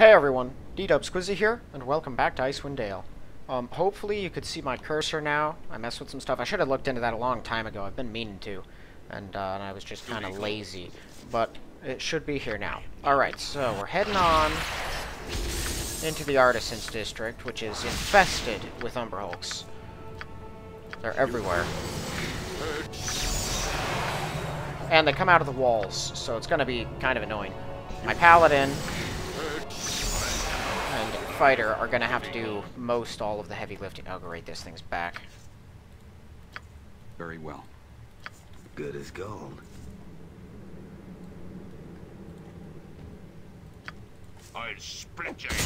Hey everyone, Ddubsquizzee here, and welcome back to Icewind Dale. Hopefully you could see my cursor now. I messed with some stuff. I should have looked into that a long time ago. I've been meaning to, and I was just kind of lazy. But it should be here now. Alright, so we're heading on into the Artisan's District, which is infested with Umberhulks. They're everywhere. And they come out of the walls, so it's gonna be kind of annoying. My paladin and fighter are gonna have to do most all of the heavy lifting. Oh great, this thing's back. Very well. Good as gold. I'll split you.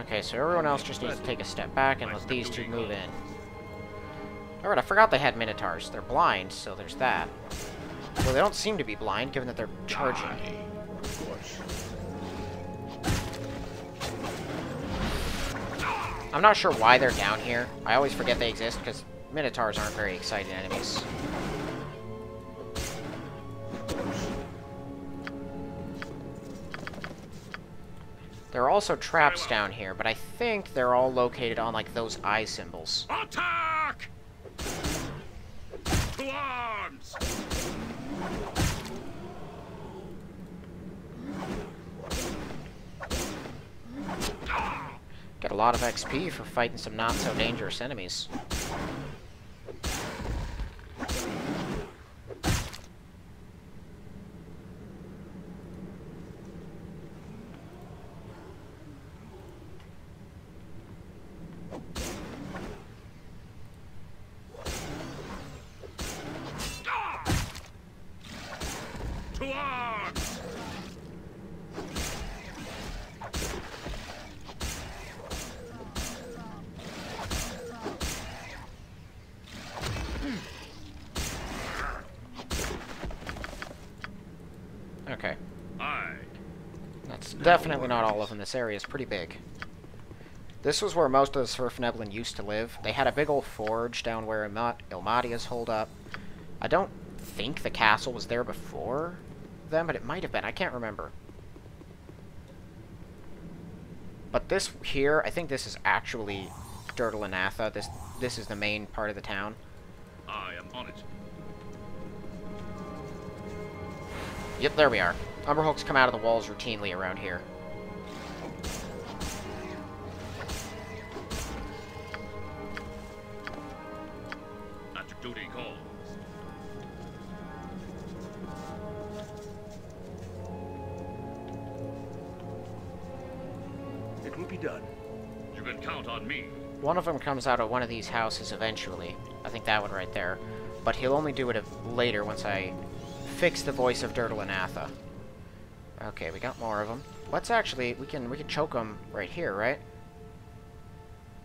Okay, so everyone else just needs to take a step back and let these two move in. Alright, I forgot they had minotaurs. They're blind, so there's that. Well, they don't seem to be blind, given that they're charging. I'm not sure why they're down here. I always forget they exist, because minotaurs aren't very exciting enemies. There are also traps down here, but I think they're all located on, like, those eye symbols. Attack! To arms! Got a lot of XP for fighting some not-so-dangerous enemies. Okay. That's definitely not all of them. This area is pretty big. This was where most of the Svirfneblin used to live. They had a big old forge down where Elmedia's holed up. I don't think the castle was there before them, but it might have been. I can't remember. But this here, I think this is actually Dirtle and Natha. This is the main part of the town. I am on it. Yep, there we are. Umberhulks come out of the walls routinely around here. After duty calls. It will be done. You can count on me. One of them comes out of one of these houses eventually. I think that one right there. But he'll only do it later once I fix the voice of Dirtle and Natha. Okay, we got more of them. Let's actually, we can choke them right here, right?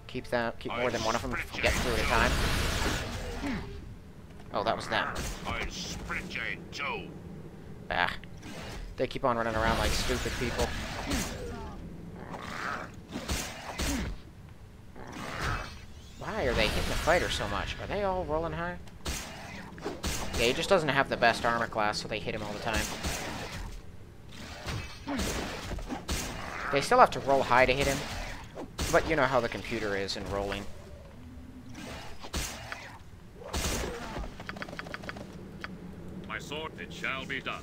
Keep more than one of them to get through at a time. Oh, that was them. Bah. They keep on running around like stupid people. Why are they hitting the fighter so much? Are they all rolling high? Yeah, he just doesn't have the best armor class, so they hit him all the time. They still have to roll high to hit him, but you know how the computer is in rolling. My sword, it shall be done.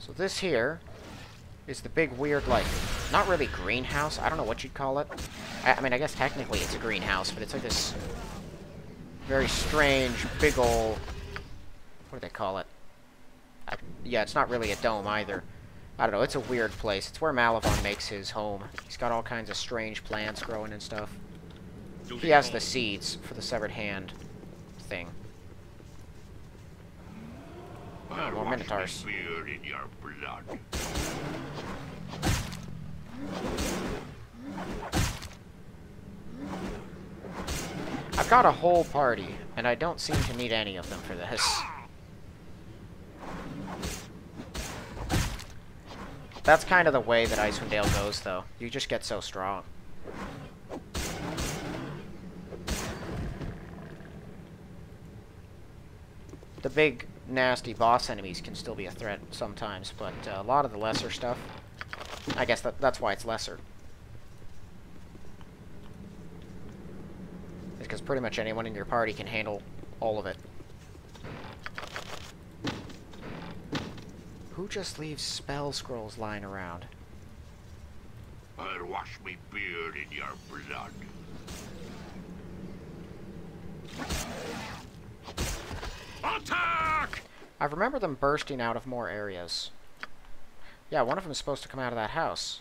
So this here is the big weird, like, not really greenhouse. I don't know what you'd call it. I mean, I guess technically it's a greenhouse, but it's like this very strange, big ol', what do they call it? Yeah, it's not really a dome either. I don't know, it's a weird place. It's where Malavon makes his home. He's got all kinds of strange plants growing and stuff. He has the seeds for the severed hand thing. Oh, more minotaurs. I've got a whole party, and I don't seem to need any of them for this. That's kind of the way that Icewind Dale goes, though. You just get so strong. The big, nasty boss enemies can still be a threat sometimes, but a lot of the lesser stuff, I guess that's why it's lesser. It's because pretty much anyone in your party can handle all of it. Who just leaves spell scrolls lying around? I'll wash me beard in your blood. Attack! I remember them bursting out of more areas. Yeah, one of them is supposed to come out of that house.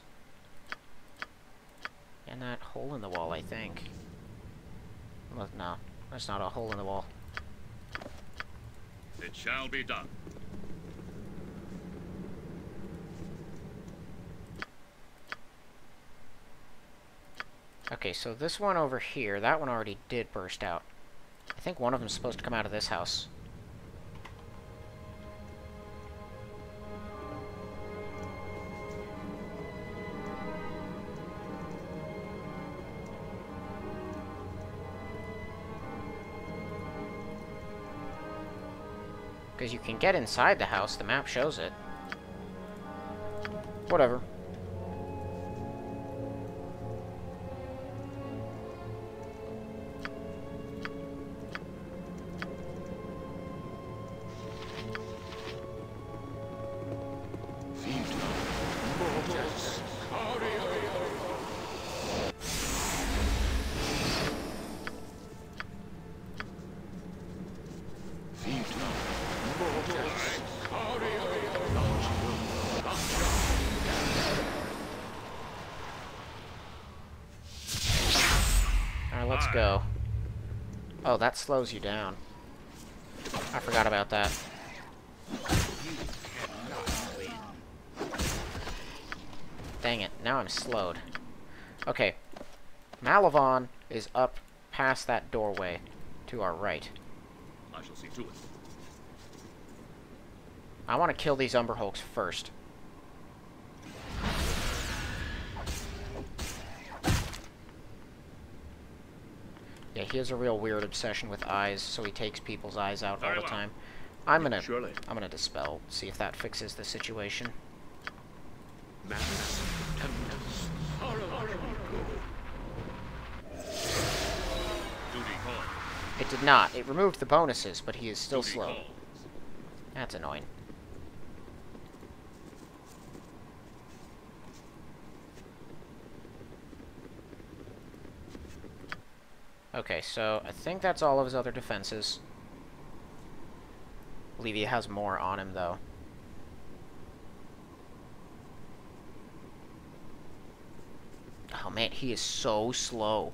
And that hole in the wall, I think. No, that's not a hole in the wall. It shall be done. Okay, so this one over here, that one already did burst out. I think one of them is supposed to come out of this house. Because you can get inside the house, the map shows it. Whatever. Go. Oh, that slows you down. I forgot about that. Dang it, now I'm slowed. Okay. Malavon is up past that doorway to our right. I shall see to it. I want to kill these Umberhulks first. Yeah, he has a real weird obsession with eyes, so he takes people's eyes out all the time. I'm gonna dispel, see if that fixes the situation. It did not. It removed the bonuses, but he is still slow. That's annoying. Okay, so I think that's all of his other defenses. I believe he has more on him, though. Oh, man, he is so slow.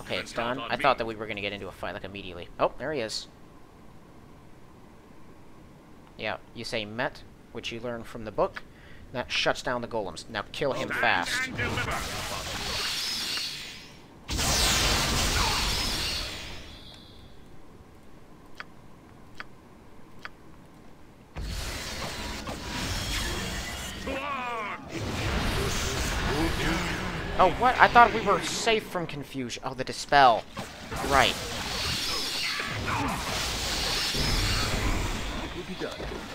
Okay, it's done. I thought that we were going to get into a fight, like, immediately. Oh, there he is. Yeah, you say met, which you learn from the book. That shuts down the golems. Now kill him fast. Oh, what? I thought we were safe from confusion. Oh, the dispel. Right.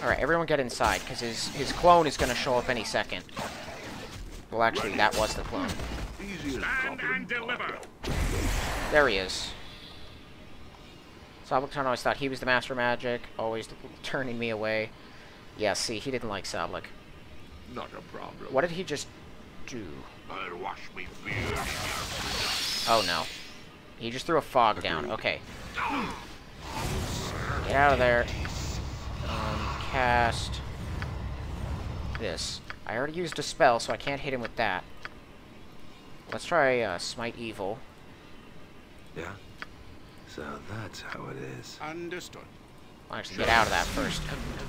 Alright, everyone get inside, because his clone is going to show up any second. Well, actually, that was the clone. Stand and deliver. There he is. Sableton always thought he was the master of magic, always turning me away. Yeah, see, he didn't like Sablek. Not a problem. What did he just do? Wash me beard in your blood. Oh, no. He just threw a fog down. Okay. Get out of there. Cast this. I already used a spell, so I can't hit him with that. Let's try Smite Evil. Yeah. So that's how it is. Understood. I'll actually get out of that first.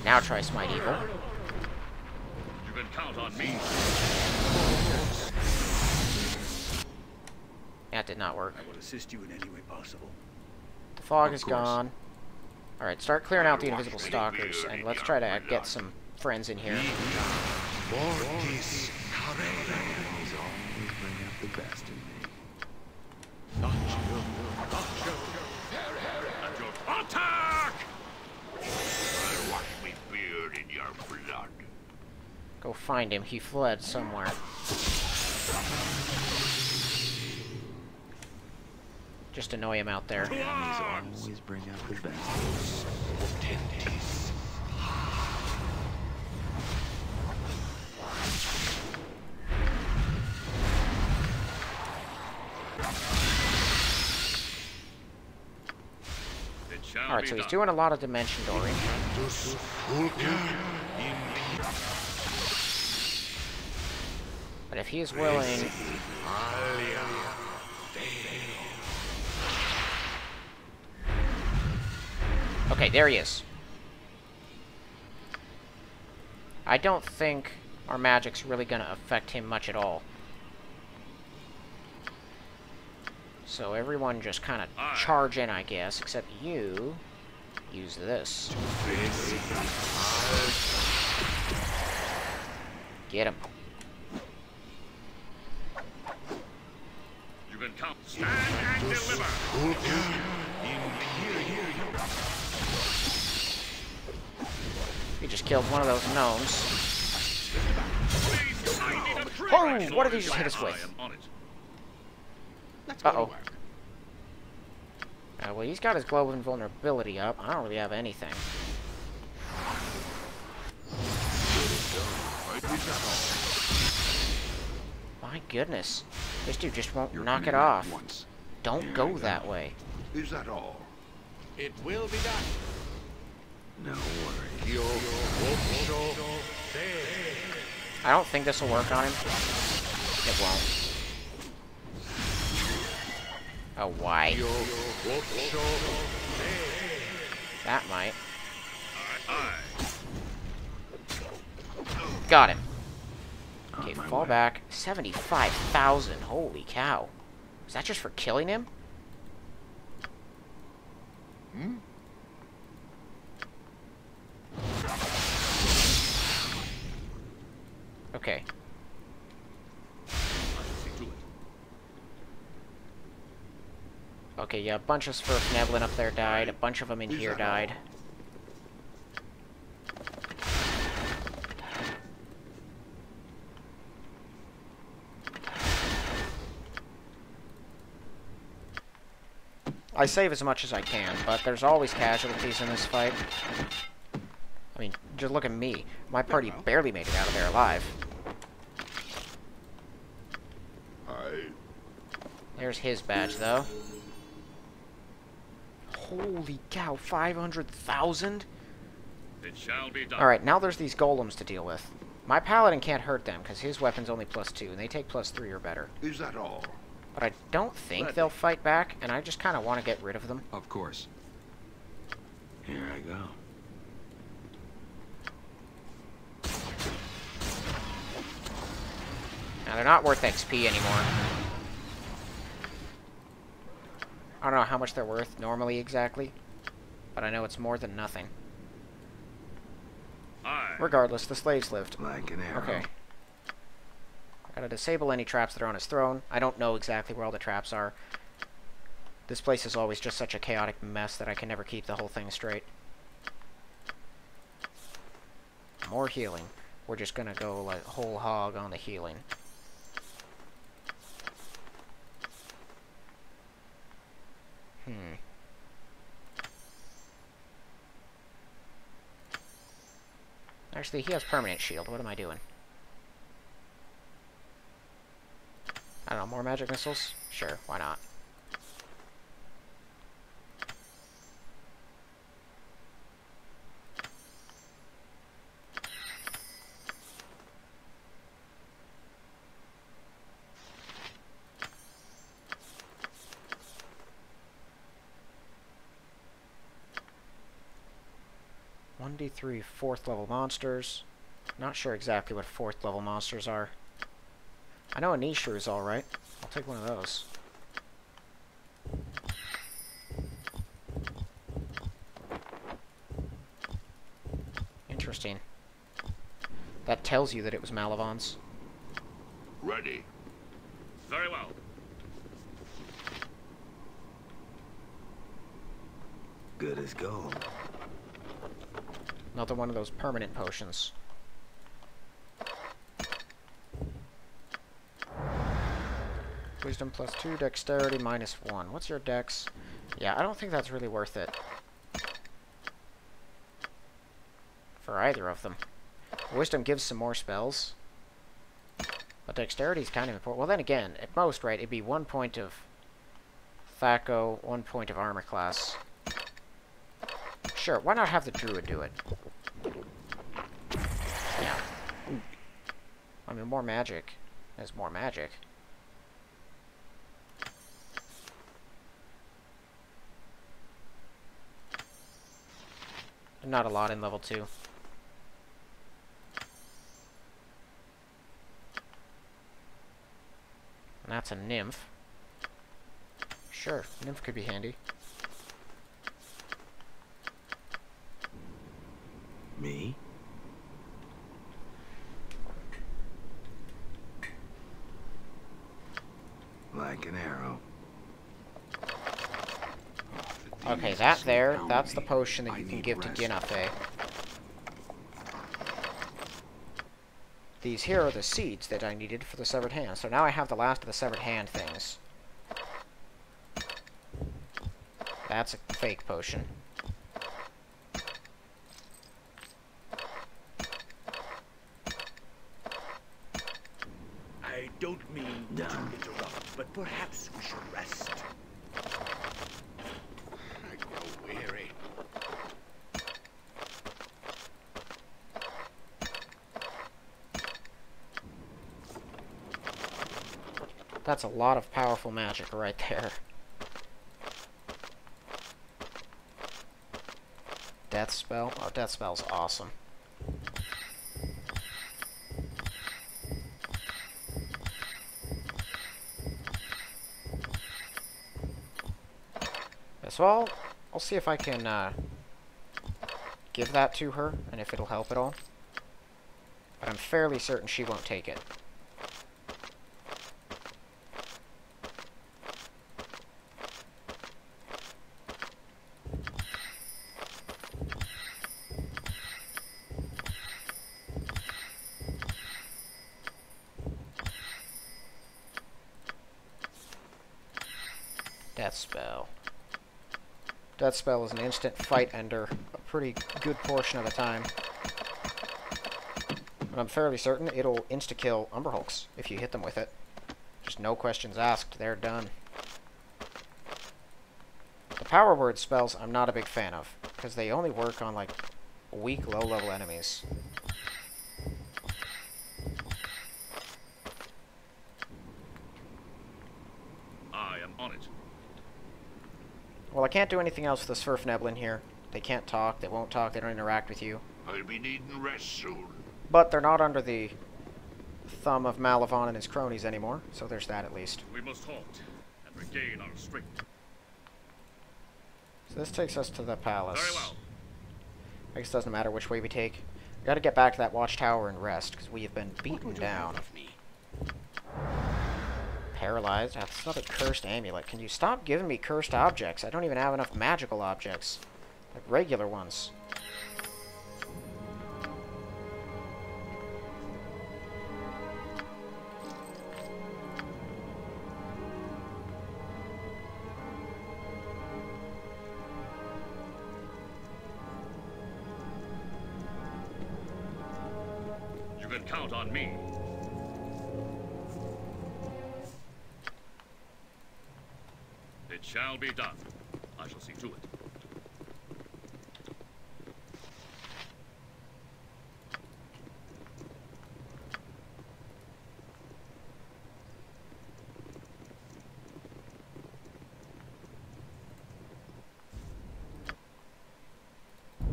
Now try Smite Evil. You can count on me. That did not work. I will assist you in any way possible. The fog is gone. Alright, start clearing out the invisible stalkers, and let's try to get some friends in here. Attack! I wash me beard in your blood. Go find him. He fled somewhere. Just annoy him out there. Always bring out the best. 10 days. Alright, so he's doing a lot of dimension dooring. But if he is willing... Okay, there he is. I don't think our magic's really going to affect him much at all. So everyone just kind of charge in, I guess, except you use this. Get him. You can come stand and deliver. We just killed one of those gnomes. Oh, what did he just hit us with? Uh-oh. Well, he's got his global invulnerability up. I don't really have anything. My goodness. This dude just won't knock it off. Don't go that way. Is that all? It will be done. No worries. I don't think this will work on him. It won't. Oh, why? That might. Got him. Okay, fall back. 75,000. Holy cow. Is that just for killing him? Hmm? Okay. Okay, yeah, a bunch of Svirfneblin up there died. A bunch of them in here died. I save as much as I can, but there's always casualties in this fight. I mean, just look at me. My party barely made it out of there alive. There's his badge, though. Holy cow, 500,000? It shall be done. Alright, now there's these golems to deal with. My paladin can't hurt them, because his weapon's only +2, and they take +3 or better. Is that all? But I don't think they'll fight back, and I just kind of want to get rid of them. Of course. Here I go. Now, they're not worth XP anymore. I don't know how much they're worth normally exactly, but I know it's more than nothing. Regardless, the slaves lived. Like an arrow. Okay. I gotta disable any traps that are on his throne. I don't know exactly where all the traps are. This place is always just such a chaotic mess that I can never keep the whole thing straight. More healing. We're just gonna go like whole hog on the healing. Actually, he has permanent shield. What am I doing? I don't know, more magic missiles? Sure, why not? Three fourth level monsters. Not sure exactly what fourth level monsters are. I know Anisha is alright. I'll take one of those. interesting. That tells you that it was Malavon's. Ready. Very well. Good as gold. Another one of those permanent potions. Wisdom +2, dexterity -1. What's your dex? Yeah, I don't think that's really worth it. For either of them. Wisdom gives some more spells. But dexterity is kind of important. Well, then again, at most, right, it'd be 1 point of Thaco, 1 point of armor class. Sure, why not have the druid do it? Yeah. I mean, more magic is more magic. Not a lot in level 2. And that's a nymph. Sure, nymph could be handy. Me? Like an arrow. Okay, that there, that's the potion that you can give to Ginafe. These here are the seeds that I needed for the severed hand. So now I have the last of the severed hand things. That's a fake potion. I don't mean to interrupt, but perhaps we should rest. That's a lot of powerful magic right there. Death spell? Oh, death spell's awesome. So I'll see if I can give that to her and if it'll help at all. But I'm fairly certain she won't take it. That spell is an instant fight ender a pretty good portion of the time. And I'm fairly certain it'll insta-kill Umberhulks if you hit them with it. Just no questions asked, they're done. The power word spells I'm not a big fan of, because they only work on like weak low-level enemies. Well, I can't do anything else with the Svirfneblin here. They can't talk, they won't talk, they don't interact with you. I'll be needing rest soon. But they're not under the thumb of Malavon and his cronies anymore, so there's that at least. We must halt and regain our strength. So this takes us to the palace. Very well. I guess it doesn't matter which way we take. We gotta get back to that watchtower and rest, because we have been beaten down. Paralyzed. That's another cursed amulet. Can you stop giving me cursed objects? I don't even have enough magical objects. Like regular ones. You can count on me. Shall be done. I shall see to it.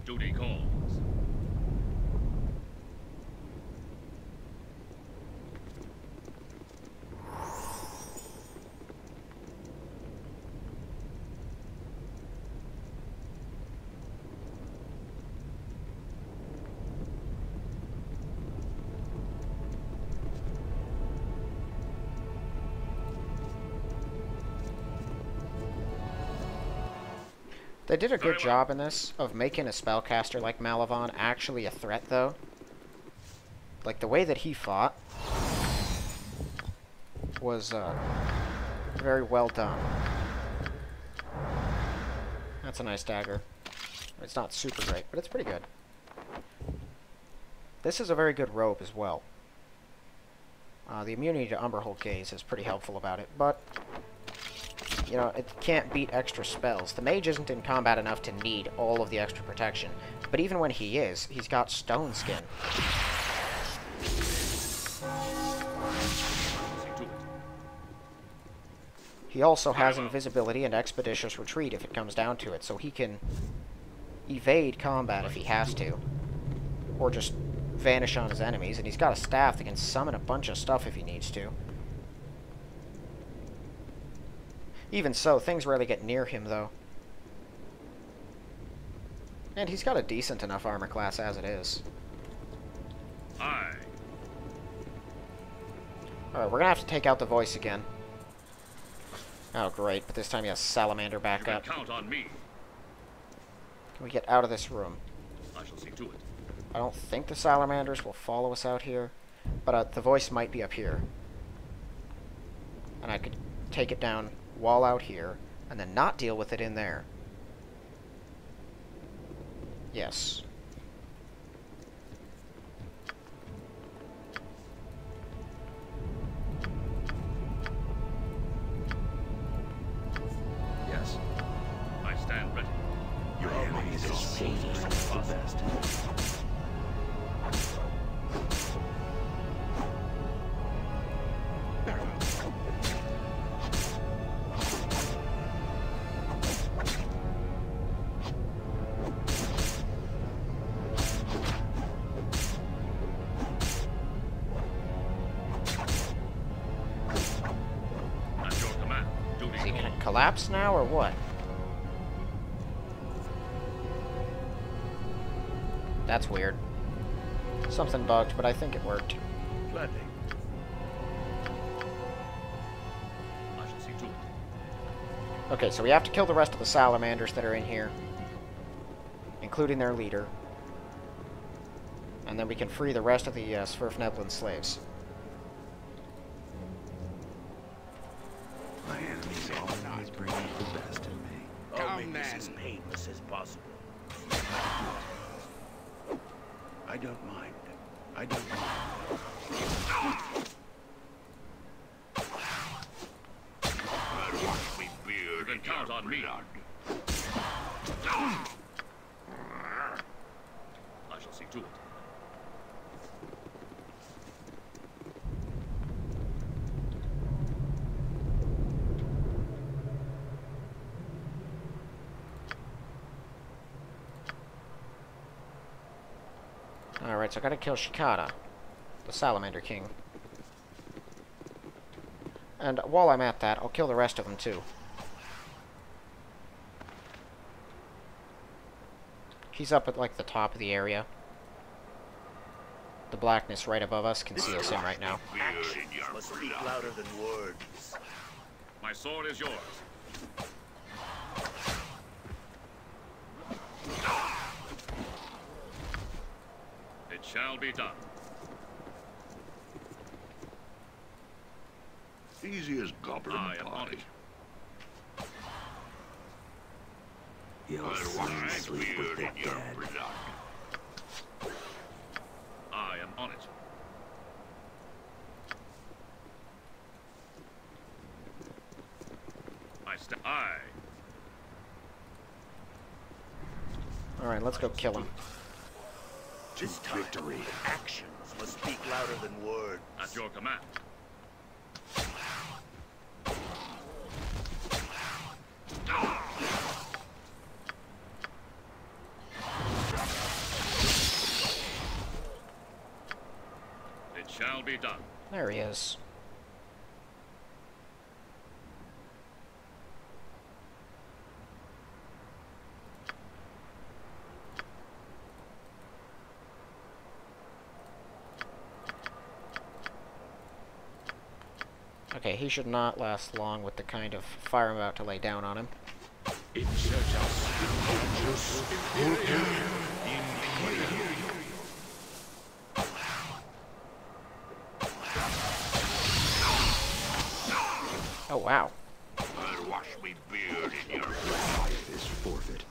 Duty calls. They did a good job in this of making a spellcaster like Malavon actually a threat, though. Like, the way that he fought was very well done. That's a nice dagger. It's not super great, but it's pretty good. This is a very good robe as well. The immunity to Umberhulk Gaze is pretty helpful about it, but, you know, it can't beat extra spells. The mage isn't in combat enough to need all of the extra protection, but even when he is, he's got Stone Skin. He also has invisibility and expeditious retreat if it comes down to it, so he can evade combat if he has to, or just vanish on his enemies, and he's got a staff that can summon a bunch of stuff if he needs to. Even so, things rarely get near him, though. And he's got a decent enough armor class as it is. Alright, we're gonna have to take out the voice again. Oh, great, but this time he has Salamander back up. Count on me. Can we get out of this room? I shall see to it. I don't think the Salamanders will follow us out here, but the voice might be up here. And I could take it down while out here, and then not deal with it in there. Yes. Yes. I stand ready. Your enemy is saved from the best. Collapse now or what? That's weird. Something bugged, but I think it worked. Gladly. I shall see to it. Okay, so we have to kill the rest of the Salamanders that are in here, including their leader, and then we can free the rest of the Svirfneblin slaves. Alright, so I gotta kill Shikata, the Salamander King. And while I'm at that, I'll kill the rest of them too. He's up at, like, the top of the area. The blackness right above us conceals him right now. Action must speak louder than words. My sword is yours. Shall be done. Easy as goblin pie. You'll soon sleep with the dead. I am on it. All right, let's go kill him. This time, victory. Actions must speak louder than words. At your command. It shall be done. There he is. Okay, he should not last long with the kind of fire I'm about to lay down on him. Yes. Oh, wow. I'll wash me beard in your life is forfeit.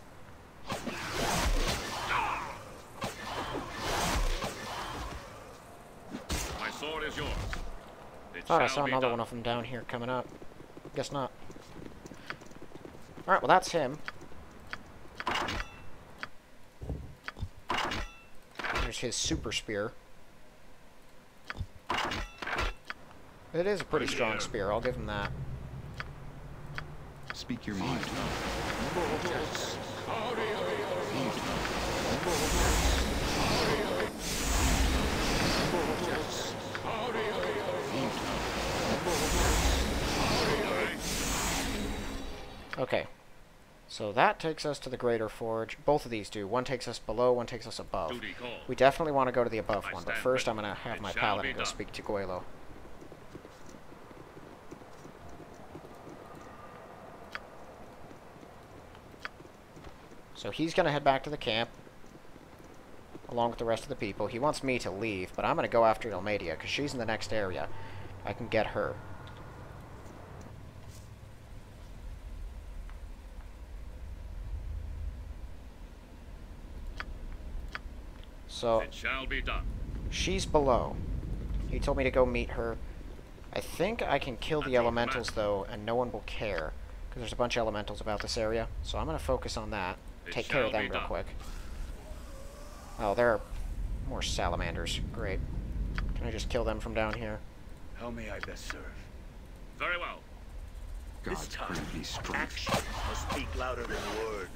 My sword is yours. Oh, I saw another one of them down here coming up. Guess not. Alright, well, that's him. There's his super spear. It is a pretty strong spear, I'll give him that. Speak your mind. Okay. So that takes us to the Greater Forge. Both of these do. One takes us below, one takes us above. We definitely want to go to the above one, but first I'm going to have my paladin go speak to Goylo. So he's going to head back to the camp, along with the rest of the people. He wants me to leave, but I'm going to go after Elmedia, because she's in the next area. I can get her. So, it shall be done. She's below. He told me to go meet her. I think I can kill the elementals, though, and no one will care, because there's a bunch of elementals about this area. So I'm going to focus on that. Take care of them real quick. Oh, there are more salamanders. Great. Can I just kill them from down here? How may I best serve? Very well. God's grant me strength. Action must speak louder than words.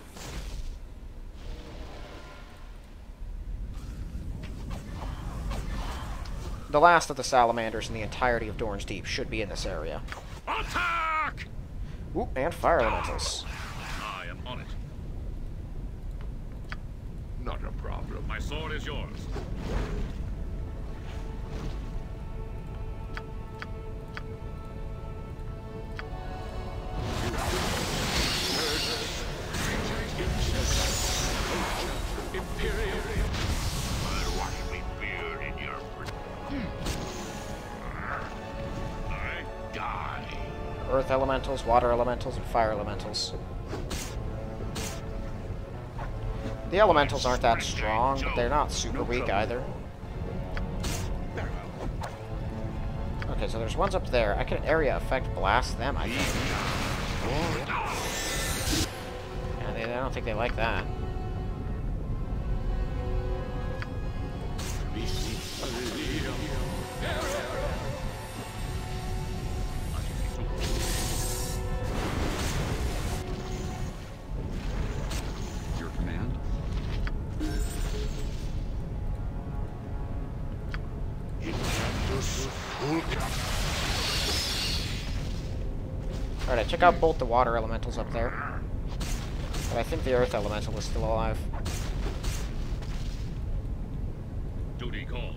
The last of the salamanders in the entirety of Dorn's Deep should be in this area. Attack! Oop, and fire elementals. I am on it. Not a problem. My sword is yours. Earth elementals, water elementals, and fire elementals. The elementals aren't that strong, but they're not super weak either. Okay, so there's ones up there. I can area effect blast them, I think. Yeah, I don't think they like that. Alright, I took out both the water elementals up there. But I think the earth elemental is still alive. Duty calls.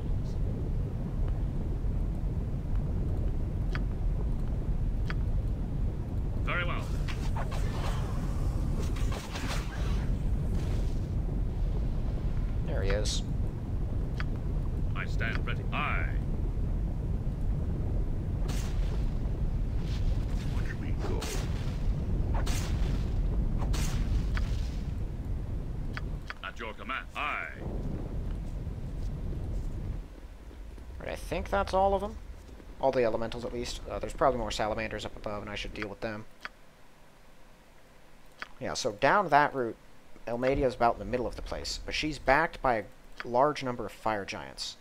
Very well. There he is. I stand ready. Aye. I think that's all of them. All the elementals, at least. There's probably more salamanders up above, and I should deal with them. Yeah, so down that route, Elmedia is about in the middle of the place, but she's backed by a large number of fire giants.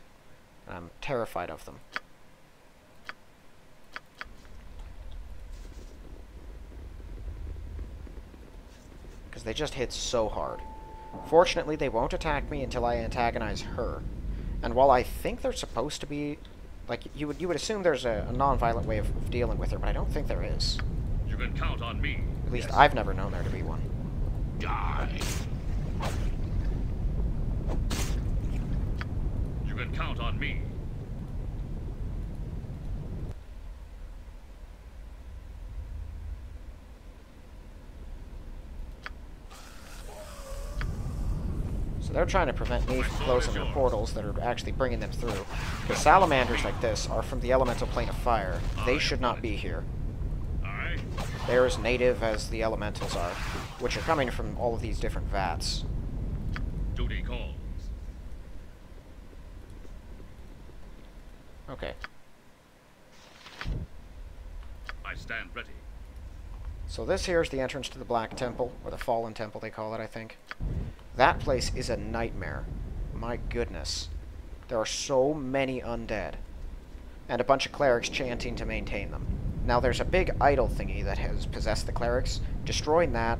And I'm terrified of them. Because they just hit so hard. Fortunately, they won't attack me until I antagonize her. And while I think they're supposed to be, like, you would assume there's a non-violent way of dealing with her, but I don't think there is. You can count on me. At least yes. I've never known there to be one. Die. You can count on me. So they're trying to prevent me from closing the portals that are actually bringing them through. Because salamanders like this are from the elemental plane of fire. They should not be here. They're as native as the elementals are, which are coming from all of these different vats. Duty calls. Okay. I stand ready. So this here is the entrance to the Black Temple, or the Fallen Temple they call it, I think. That place is a nightmare. My goodness. There are so many undead. And a bunch of clerics chanting to maintain them. Now there's a big idol thingy that has possessed the clerics. Destroying that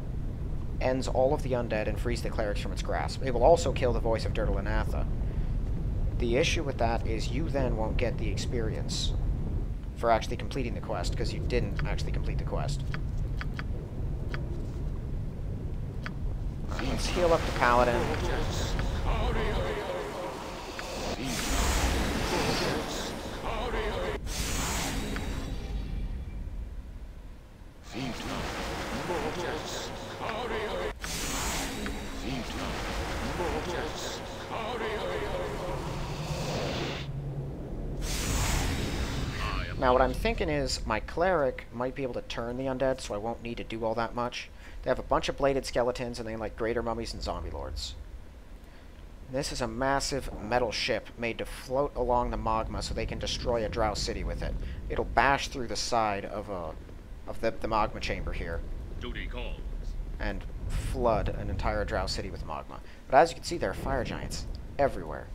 ends all of the undead and frees the clerics from its grasp. It will also kill the voice of Dirtle and Natha. The issue with that is you then won't get the experience for actually completing the quest, because you didn't actually complete the quest. Alright, let's heal up the paladin. Now what I'm thinking is my cleric might be able to turn the undead, so I won't need to do all that much. They have a bunch of bladed skeletons, and they like greater mummies and zombie lords. And this is a massive metal ship made to float along the magma so they can destroy a drow city with it. It'll bash through the side of the magma chamber here. Duty calls. And flood an entire drow city with magma. But as you can see, there are fire giants everywhere.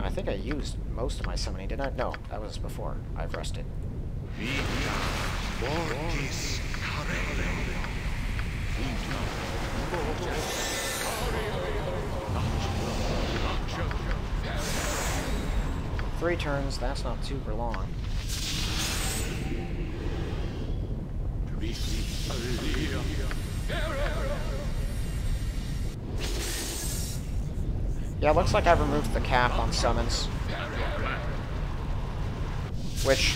I think I used most of my summoning, didn't I? No, that was before. I've rested. Three turns, that's not super long. Yeah, it looks like I've removed the cap on summons. Which,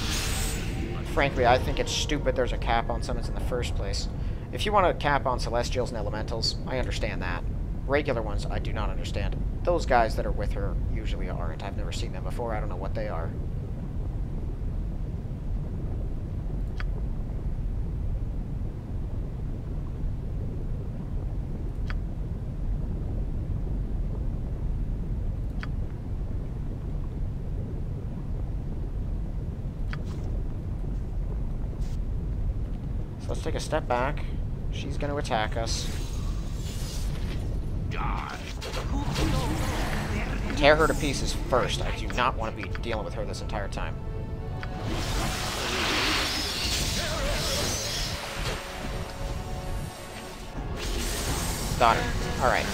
frankly, I think it's stupid there's a cap on summons in the first place. If you want a cap on Celestials and Elementals, I understand that. Regular ones, I do not understand. Those guys that are with her usually aren't. I've never seen them before. I don't know what they are. Let's take a step back. She's going to attack us. Die. Tear her to pieces first. I do not want to be dealing with her this entire time. Got her. Alright.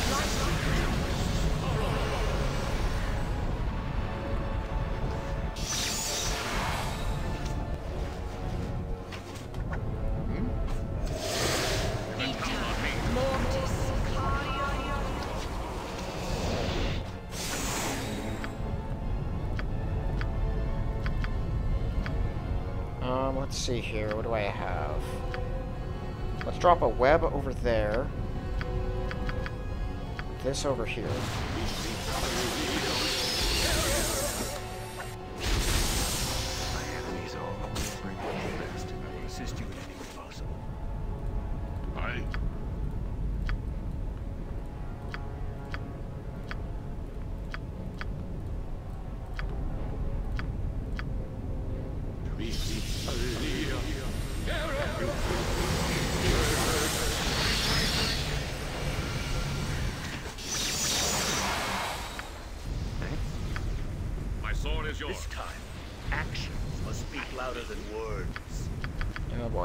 See here, what do I have? Let's drop a web over there. This over here.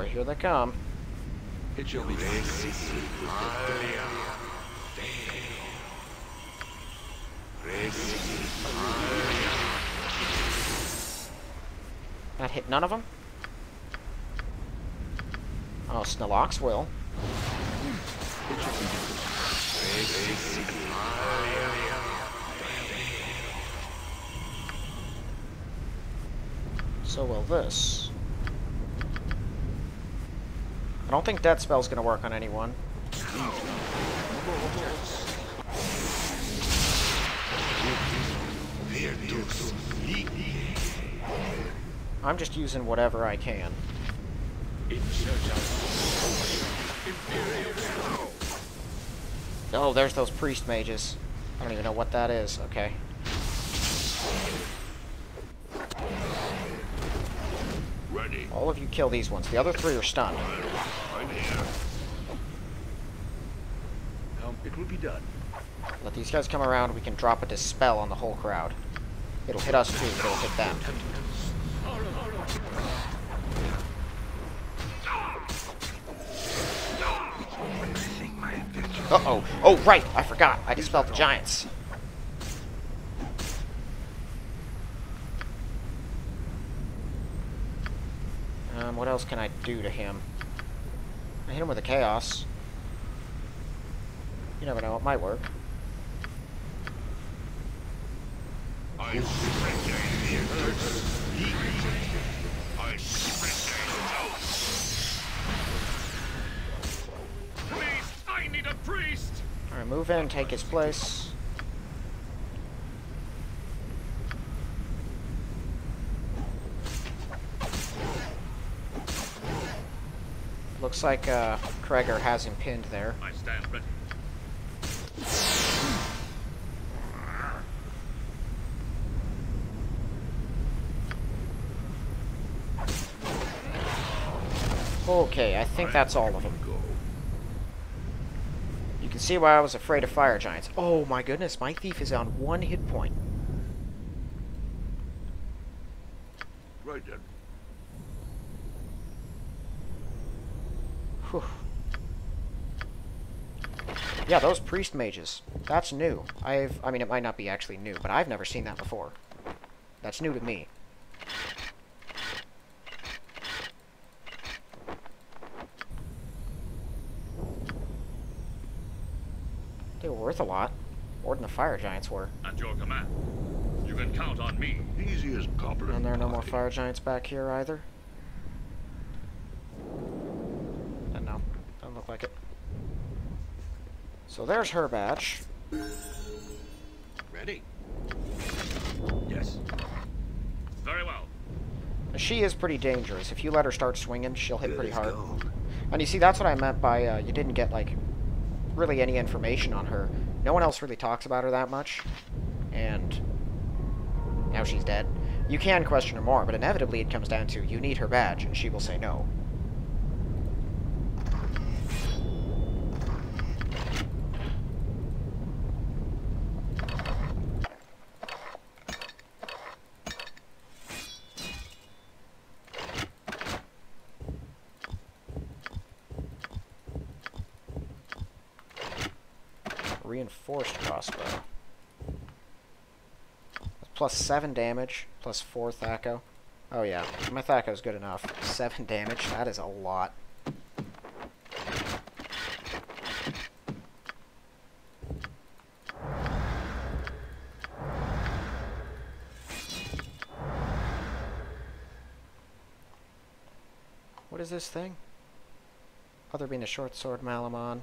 Here they come. It shall be days. That hit none of them? Oh, Snorlax will. So will this. I don't think Death Spell's gonna work on anyone. I'm just using whatever I can. Oh, there's those priest mages. I don't even know what that is. Okay. Ready. All of you kill these ones. The other three are stunned. It will be done. Let these guys come around. We can drop a dispel on the whole crowd. It'll hit us too, but it'll hit them. Uh-oh. Oh, right! I forgot. I dispelled the giants. What else can I do to him? I hit him with a chaos. You never know, it might work. Alright, move in, take his place. Looks like Kregar has him pinned there. I stand ready. Okay, I think that's all of them. You can see why I was afraid of fire giants. Oh my goodness, my thief is on one hit point. Right then. Whew. Yeah, those priest mages. That's new. I mean, it might not be actually new, but I've never seen that before. That's new to me. They were worth a lot. More than the fire giants were. At your command. You can count on me. Easy as cobbler. And there are no more fire giants back here either. And no, doesn't look like it. So there's her batch. Ready? Yes. Very well. She is pretty dangerous. If you let her start swinging, she'll hit pretty hard. And you see, that's what I meant by you didn't get, like, really any information on her. No one else really talks about her that much. And now she's dead. You can question her more, but inevitably it comes down to you need her badge, and she will say no. Reinforced crossbow. Plus 7 damage, plus 4 Thaco. Oh yeah, my Thaco's good enough. 7 damage, that is a lot. What is this thing? Other being a short sword Malamon.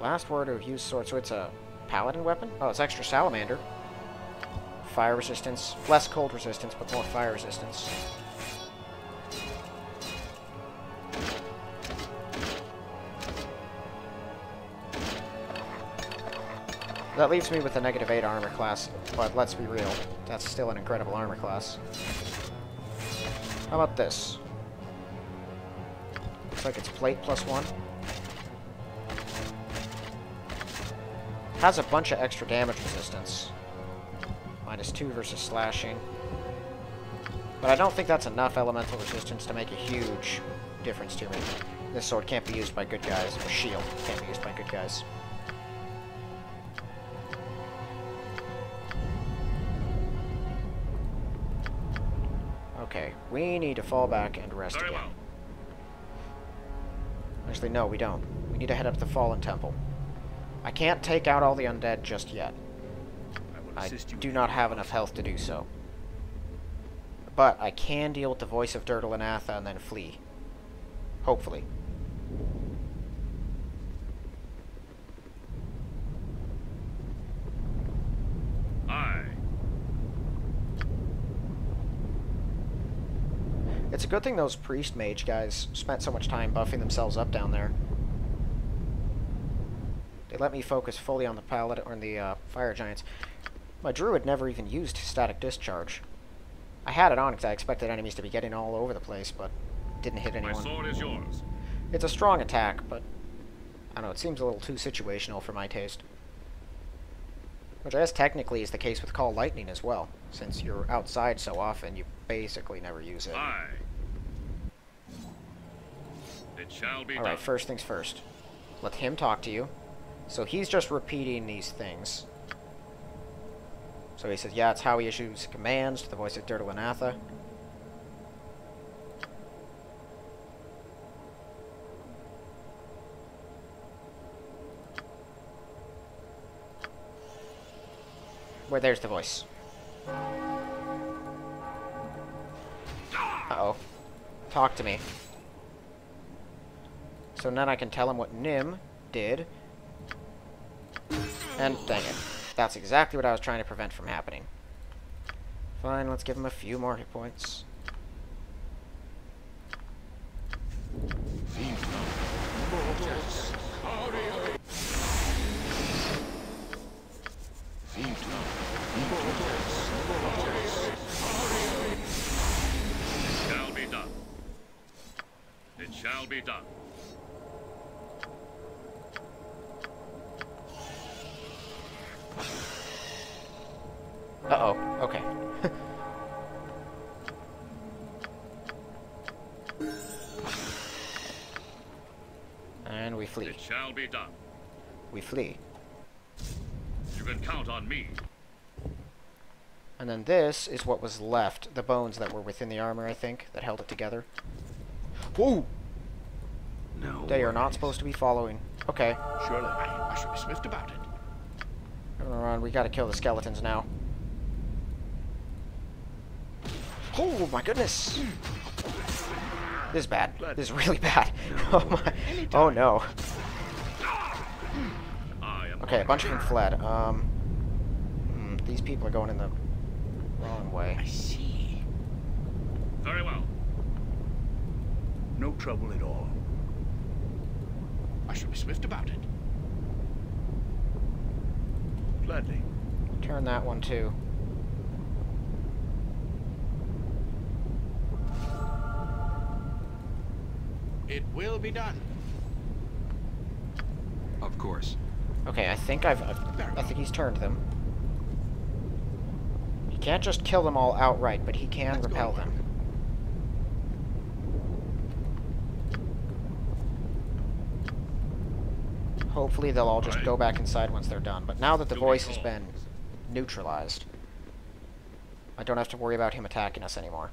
Last word of use sword, so it's a paladin weapon? Oh, it's extra salamander. Fire resistance. Less cold resistance, but more fire resistance. That leaves me with a -8 armor class, but let's be real. That's still an incredible armor class. How about this? Looks like it's plate +1. Has a bunch of extra damage resistance. -2 versus slashing. But I don't think that's enough elemental resistance to make a huge difference to me. This sword can't be used by good guys, or shield can't be used by good guys. Okay, we need to fall back and rest again. Well. Actually, no, we don't. We need to head up to the Fallen Temple. I can't take out all the undead just yet. I do not have enough health to do so. But I can deal with the voice of Dirtle and Natha and then flee. Hopefully. good thing those priest mage guys spent so much time buffing themselves up down there. They let me focus fully on the paladin or on the fire giants. My druid never even used static discharge. I had it on because I expected enemies to be getting all over the place, but didn't hit anyone. My sword is yours. It's a strong attack, but I don't know, it seems a little too situational for my taste. Which I guess technically is the case with Call Lightning as well, since you're outside so often, you basically never use it. It shall be. All right, first things first. Let him talk to you. So he's just repeating these things. So he says, yeah, it's how he issues commands to the voice of Dirtle and Natha. Where there's the voice. Uh-oh. Talk to me. So then I can tell him what Nim did. And dang it. That's exactly what I was trying to prevent from happening. Fine, let's give him a few more hit points. It shall be done. Uh-oh, okay. And we flee. It shall be done. We flee. You can count on me. And then this is what was left, the bones that were within the armor, I think, that held it together. Whoa! No. They are not supposed to be following. Okay. Surely I should be swift about it. Come on, we gotta kill the skeletons now. Oh my goodness! This is bad. This is really bad. Oh my. Oh no. Okay, a bunch of them fled. These people are going in the wrong way. I see. Very well. No trouble at all. I shall be swift about it. Gladly. Turn that one too. It will be done. Of course. Okay, I think he's turned them. He can't just kill them all outright, but he can repel them. Hopefully they'll all just go back inside once they're done. But now that the voice has been neutralized, I don't have to worry about him attacking us anymore.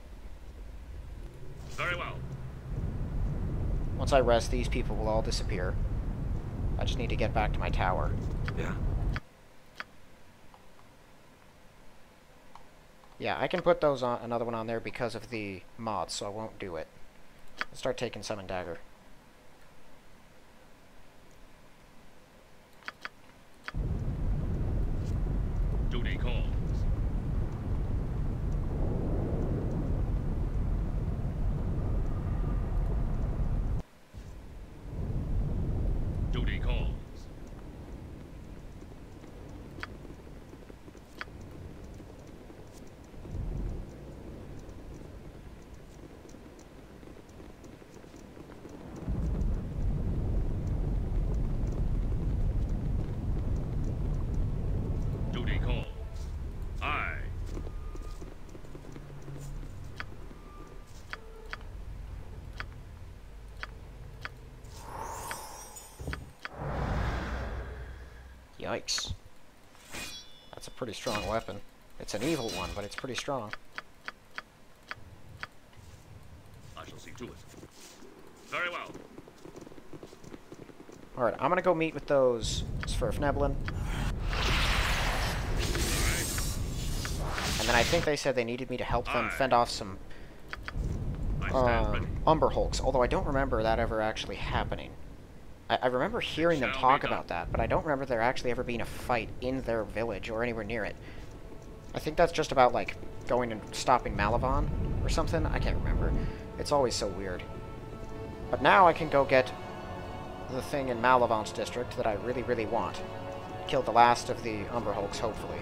Very well. Once I rest, these people will all disappear. I just need to get back to my tower. Yeah. Yeah, I can put those on another one on there because of the mods, so I won't do it. Let's start taking Summon Dagger. Duty calls. Duty calls. Yikes. That's a pretty strong weapon. It's an evil one, but it's pretty strong. I shall see to it. Very well. Alright, I'm gonna go meet with those Svirfneblin. And then I think they said they needed me to help them fend off some Umberhulks, although I don't remember that ever actually happening. I remember hearing them talk about that, but I don't remember there actually ever being a fight in their village or anywhere near it. I think that's just about, like, going and stopping Malavon or something. I can't remember. It's always so weird. But now I can go get the thing in Malavon's district that I really, really want. Kill the last of the Umberhulks, hopefully.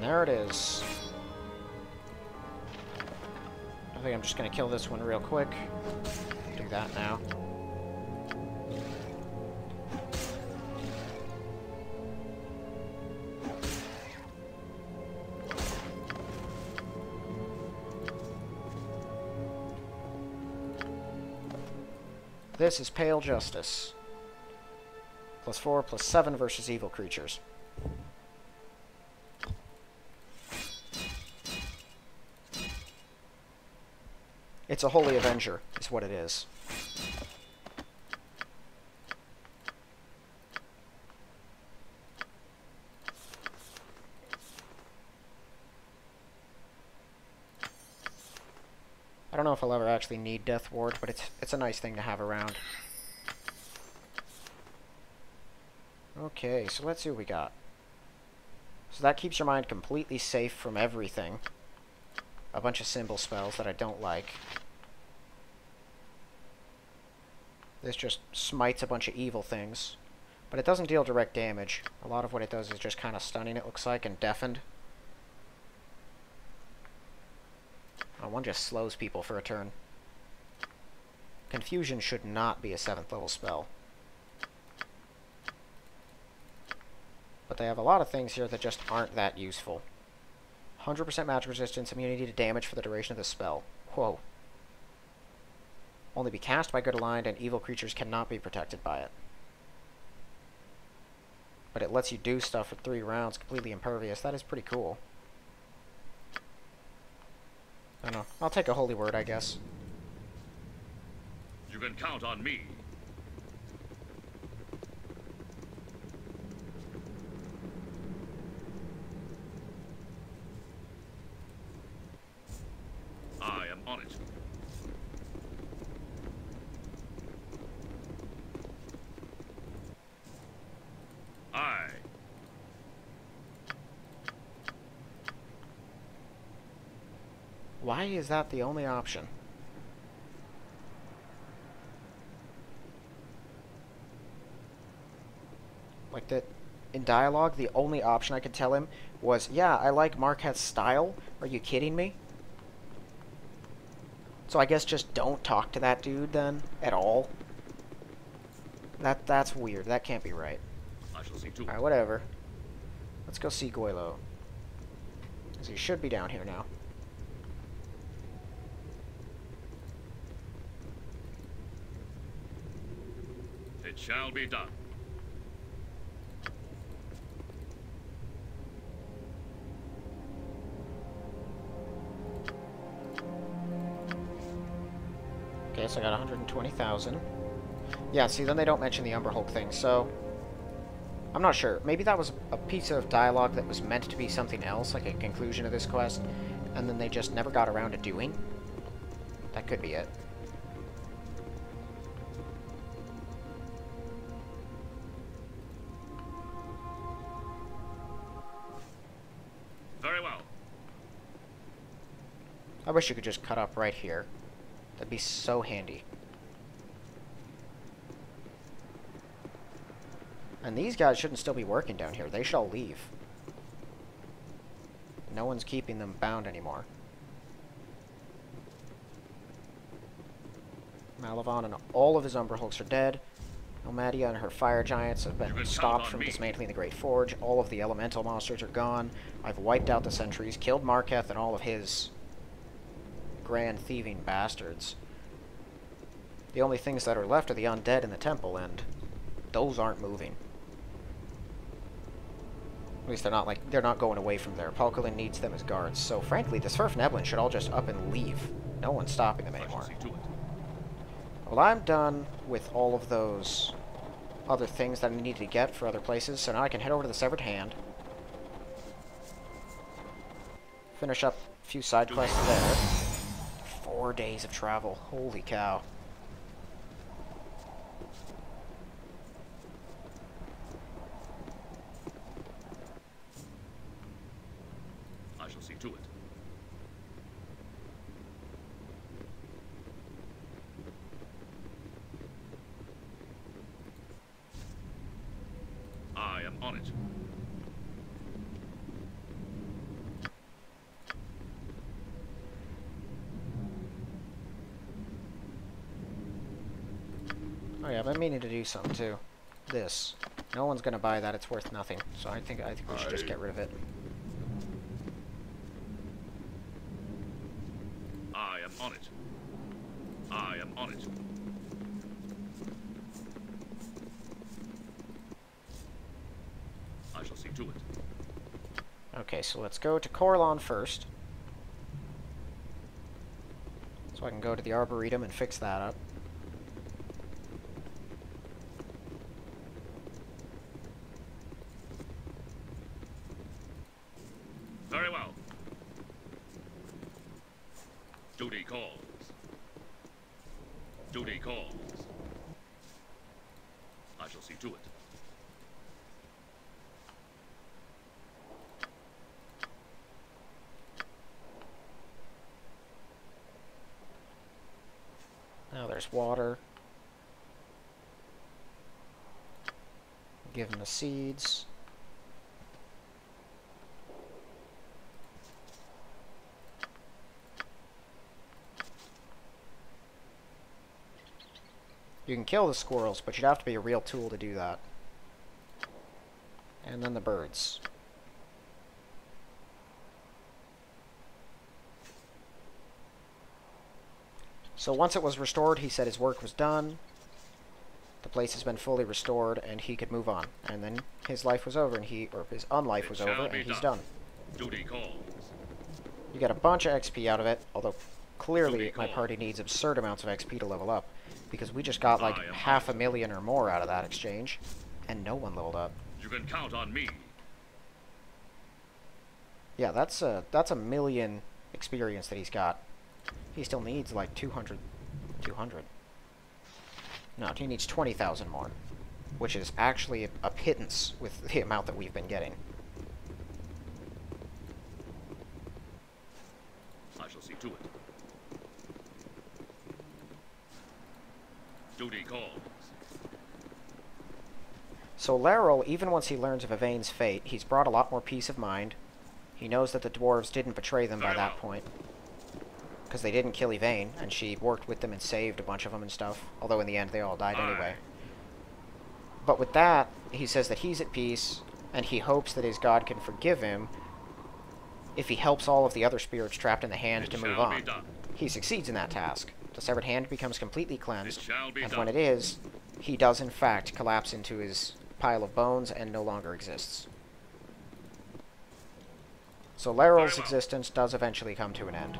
There it is. I think I'm just going to kill this one real quick. Do that now. This is Pale Justice. +4, +7 versus evil creatures. It's a Holy Avenger, is what it is. I don't know if I'll ever actually need Death Ward, but it's a nice thing to have around. Okay, so let's see what we got. So that keeps your mind completely safe from everything. A bunch of symbol spells that I don't like. This just smites a bunch of evil things. But it doesn't deal direct damage. A lot of what it does is just kind of stunning, it looks like, and deafened. Oh, one just slows people for a turn. Confusion should not be a 7th level spell. But they have a lot of things here that just aren't that useful. 100% magic resistance, immunity to damage for the duration of the spell. Whoa. Only be cast by good aligned, and evil creatures cannot be protected by it. But it lets you do stuff for 3 rounds, completely impervious. That is pretty cool. I don't know. I'll take a holy word, I guess. You can count on me. Why is that the only option? Like that, in dialogue, the only option I could tell him was, yeah, I like Marquette's style. Are you kidding me? So I guess just don't talk to that dude then, at all. That's weird. That can't be right. I shall see too. Alright, whatever. Let's go see Goylo. Because he should be down here now. It shall be done. Okay, so I got 120,000. Yeah, see, then they don't mention the Umberhulk thing, so I'm not sure. Maybe that was a piece of dialogue that was meant to be something else, like a conclusion of this quest, and then they just never got around to doing. That could be it. I wish you could just cut up right here. That'd be so handy. And these guys shouldn't still be working down here. They shall leave. No one's keeping them bound anymore. Malavon and all of his Umberhulks are dead. Elmedia and her fire giants have been stopped from dismantling the Great Forge. All of the elemental monsters are gone. I've wiped out the sentries, killed Marketh and all of his grand thieving bastards. The only things that are left are the undead in the temple, and those aren't moving. At least they're not, like, they're not going away from there. Poquelin needs them as guards. So, frankly, the Svirfneblin should all just up and leave. No one's stopping them anymore. Well, I'm done with all of those other things that I needed to get for other places. So now I can head over to the Severed Hand. Finish up a few side quests there. 4 days of travel. Holy cow. I'm meaning to do something too. This. No one's gonna buy that, it's worth nothing. So I think we should just get rid of it. I am on it. I am on it. I shall see to it. Okay, so let's go to Corlon first. So I can go to the Arboretum and fix that up. Water. Give them the seeds. You can kill the squirrels, but you'd have to be a real tool to do that. And then the birds. So once it was restored, he said his work was done, the place has been fully restored, and he could move on. And then his life was over, and he, or his unlife was over, and he's done. Duty calls. You got a bunch of XP out of it, although clearly my party needs absurd amounts of XP to level up, because we just got like 500,000 or more out of that exchange, and no one leveled up. You can count on me. Yeah, that's a million experience that he's got. He still needs like 200. No, he needs 20,000 more, which is actually a pittance with the amount that we've been getting. I shall see to it. Duty calls. So Larrel, even once he learns of Evayne's fate, he's brought a lot more peace of mind. He knows that the dwarves didn't betray them by that point, because they didn't kill Evayne, and she worked with them and saved a bunch of them and stuff. Although in the end, they all died anyway. But with that, he says that he's at peace, and he hopes that his god can forgive him if he helps all of the other spirits trapped in the hand to move on. He succeeds in that task. The severed hand becomes completely cleansed, and when it is, he does in fact collapse into his pile of bones and no longer exists. So Larrel's existence does eventually come to an end.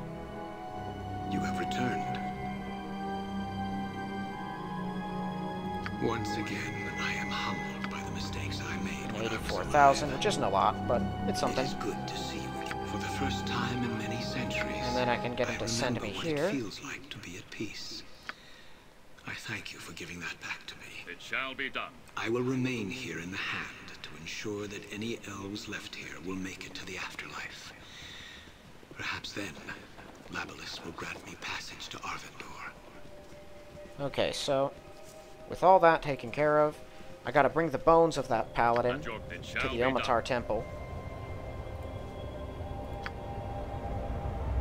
You have returned. Once again, I am humbled by the mistakes I made. 84,000, which isn't a lot, but it's something. It is good to see you for the first time in many centuries. And then I can get him to send me here. It feels like to be at peace. I thank you for giving that back to me. It shall be done. I will remain here in the hand to ensure that any elves left here will make it to the afterlife. Perhaps then Labalus will grant me passage to Arvendor. Okay, so with all that taken care of, I gotta bring the bones of that paladin to the Omatar Temple.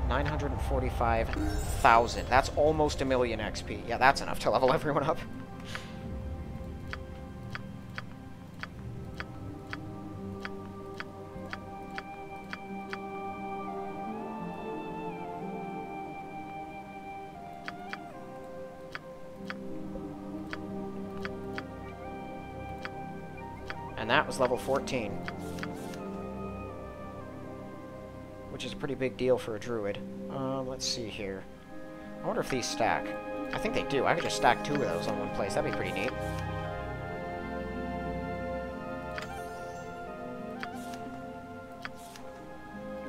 945,000. That's almost 1,000,000 XP. Yeah, that's enough to level everyone up. And that was level 14. Which is a pretty big deal for a druid. Let's see here. I wonder if these stack. I think they do. I could just stack two of those on one place. That'd be pretty neat.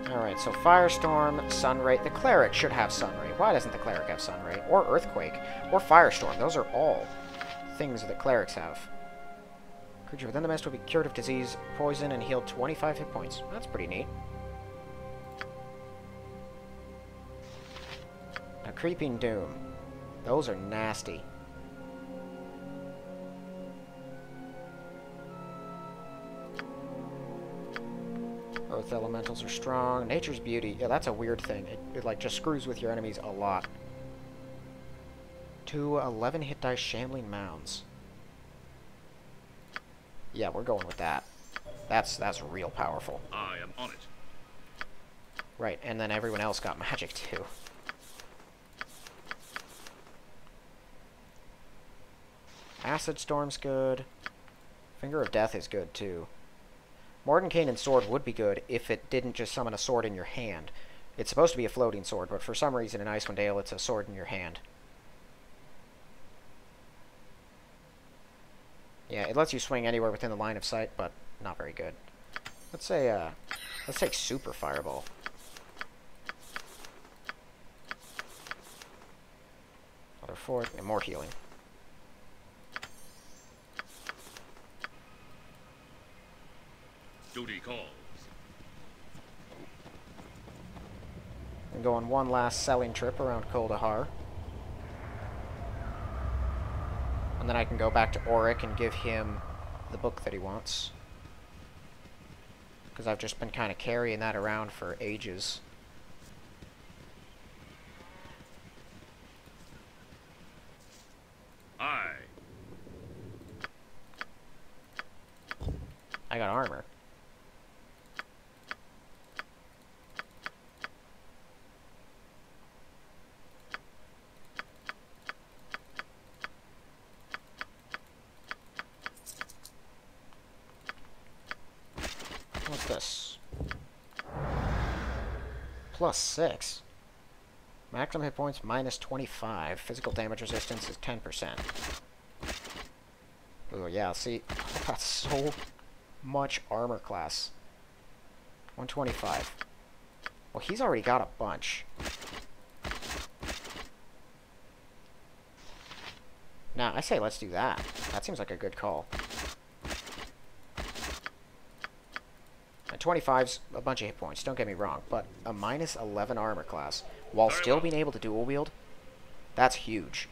Alright, so Firestorm, Sunray. The Cleric should have Sunray. Why doesn't the Cleric have Sunray? Or Earthquake. Or Firestorm. Those are all things that Clerics have. Creature within the mist will be cured of disease, poison, and healed 25 hit points. That's pretty neat. A Creeping Doom. Those are nasty. Earth elementals are strong. Nature's beauty. Yeah, that's a weird thing. It like, just screws with your enemies a lot. 2 11 hit dice shambling mounds. Yeah, we're going with that. That's real powerful. I am on it. Right, and then everyone else got magic too. Acid Storm's good. Finger of Death is good too. Mordenkainen's and sword would be good if it didn't just summon a sword in your hand. It's supposed to be a floating sword, but for some reason in Icewind Dale it's a sword in your hand. Yeah, it lets you swing anywhere within the line of sight, but not very good. Let's say, let's take Super Fireball. Another 4, and more healing. Duty calls. And go on one last selling trip around Kuldahar. And then I can go back to Auric and give him the book that he wants. Because I've just been kind of carrying that around for ages. I got armor. Plus 6. Maximum hit points minus 25. Physical damage resistance is 10%. Oh yeah, see, I got so much armor class. 125. Well, he's already got a bunch. Now, I say let's do that. That seems like a good call. And 25's a bunch of hit points, don't get me wrong, but a minus 11 armor class, while still being able to dual wield, that's huge.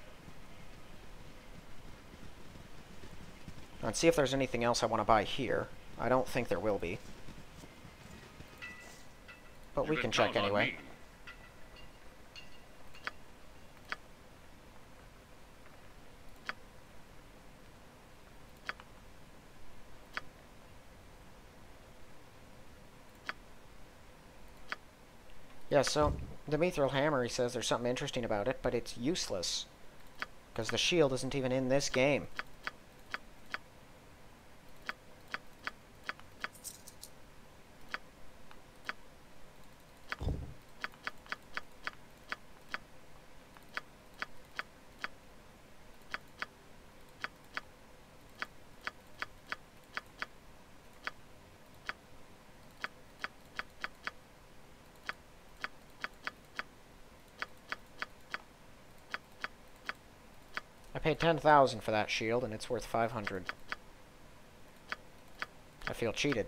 Let's see if there's anything else I want to buy here. I don't think there will be. But we can check anyway. Yeah, so the Mithril Hammer, he says there's something interesting about it, but it's useless. Because the shield isn't even in this game. I paid 10,000 for that shield, and it's worth 500. I feel cheated.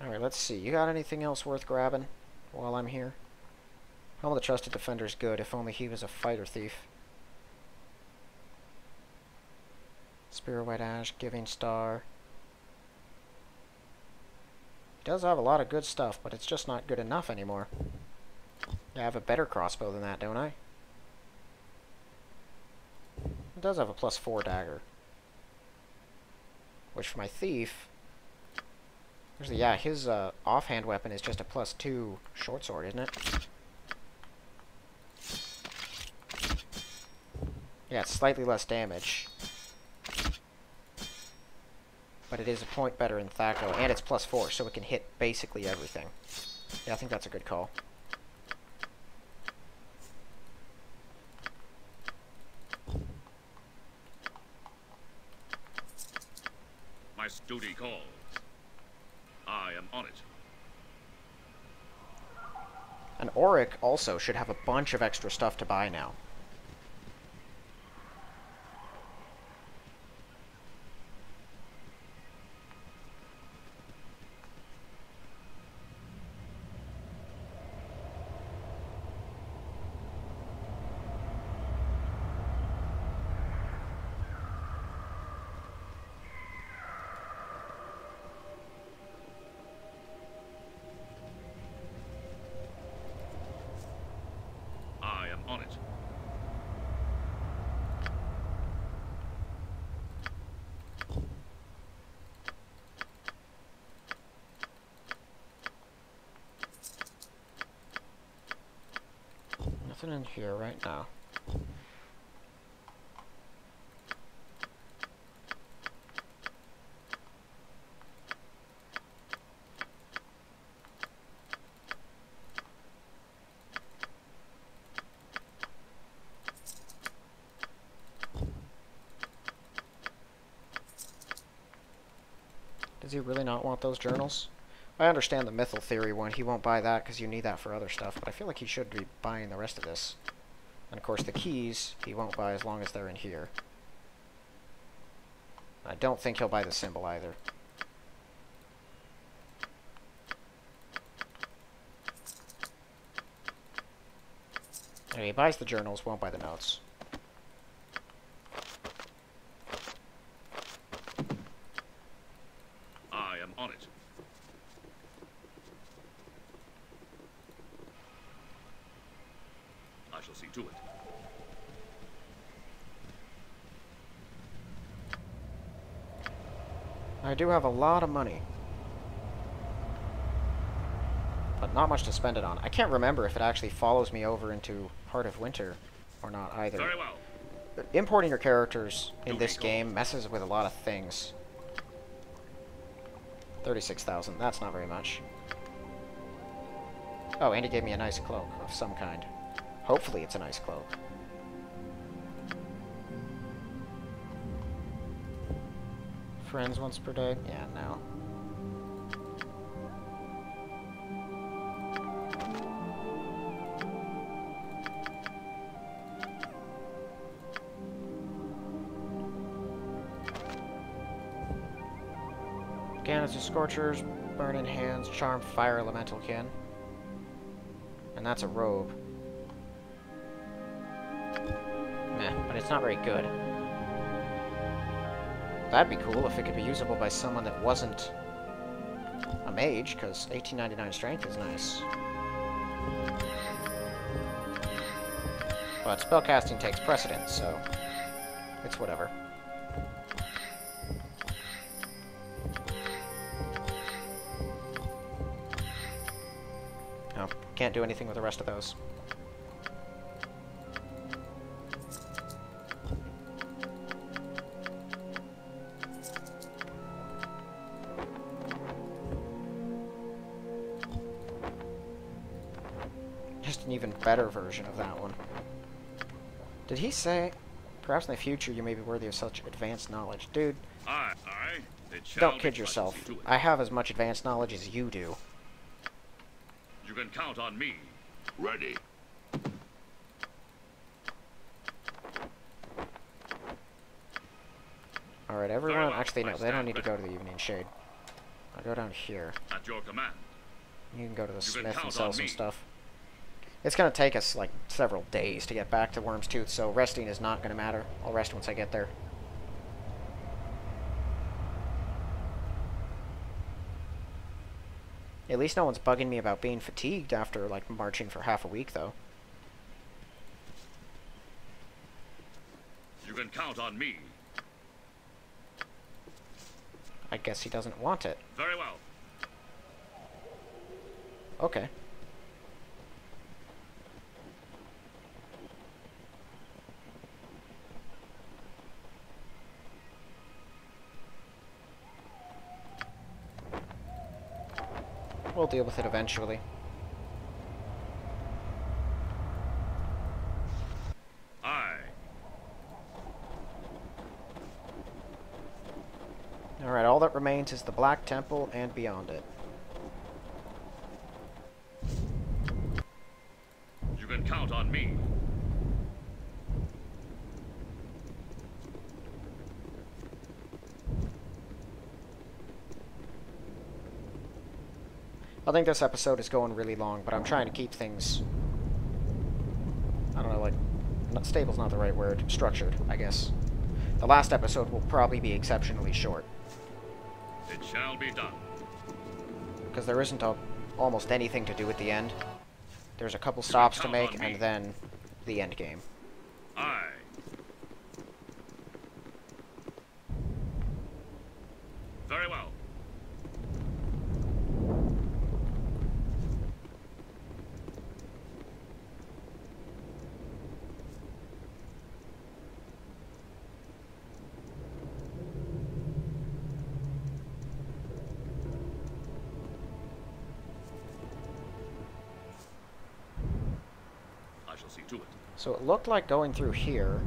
Alright, let's see. You got anything else worth grabbing while I'm here? Helm of the Trusted Defender's good, if only he was a fighter thief. Spear of White Ash, Giving Star... does have a lot of good stuff, but it's just not good enough anymore. I have a better crossbow than that, don't I? It does have a plus 4 dagger. Which for my thief... actually, yeah, his offhand weapon is just a plus 2 short sword, isn't it? Yeah, it's slightly less damage. But it is a point better in Thaco, and it's +4, so it can hit basically everything. Yeah, I think that's a good call. My duty calls. I am on it. An Auric also should have a bunch of extra stuff to buy now. In here right now. Does he really not want those journals? I understand the mythal theory one. He won't buy that because you need that for other stuff, but I feel like he should be buying the rest of this. And of course the keys, he won't buy as long as they're in here. I don't think he'll buy the symbol either. And he buys the journals, won't buy the notes. I do have a lot of money, but not much to spend it on. I can't remember if it actually follows me over into Heart of Winter or not either. Very well. But importing your characters in this game messes with a lot of things. 36,000, that's not very much. Oh, and he gave me a nice cloak of some kind. Hopefully it's a nice cloak. Friends once per day? Yeah, no. Ganons and Scorchers, Burn in Hands, Charm, Fire Elemental Kin. And that's a robe. Meh, but it's not very good. That'd be cool if it could be usable by someone that wasn't a mage, because 1899 strength is nice. But spellcasting takes precedence, so it's whatever. No, can't do anything with the rest of those. Better version of that one. Did he say, perhaps in the future you may be worthy of such advanced knowledge? Dude, don't kid yourself. I have as much advanced knowledge as you do. You can count on me. Ready. Alright, everyone. Actually, no, they don't need to go to the Evening Shade. I'll go down here. At your command. You can go to the smith and sell some stuff. It's going to take us, like, several days to get back to Worm's Tooth, so resting is not going to matter. I'll rest once I get there. At least no one's bugging me about being fatigued after, like, marching for half a week, though. You can count on me. I guess he doesn't want it. Very well. Okay. We'll deal with it eventually. Aye. Alright, all that remains is the Black Temple and beyond it. You can count on me. I think this episode is going really long, but I'm trying to keep things, I don't know, like, stable's not the right word, structured, I guess. The last episode will probably be exceptionally short. It shall be done. Because there isn't almost anything to do at the end. There's a couple stops to make, and then the end game. Aye. Very well. So it looked like going through here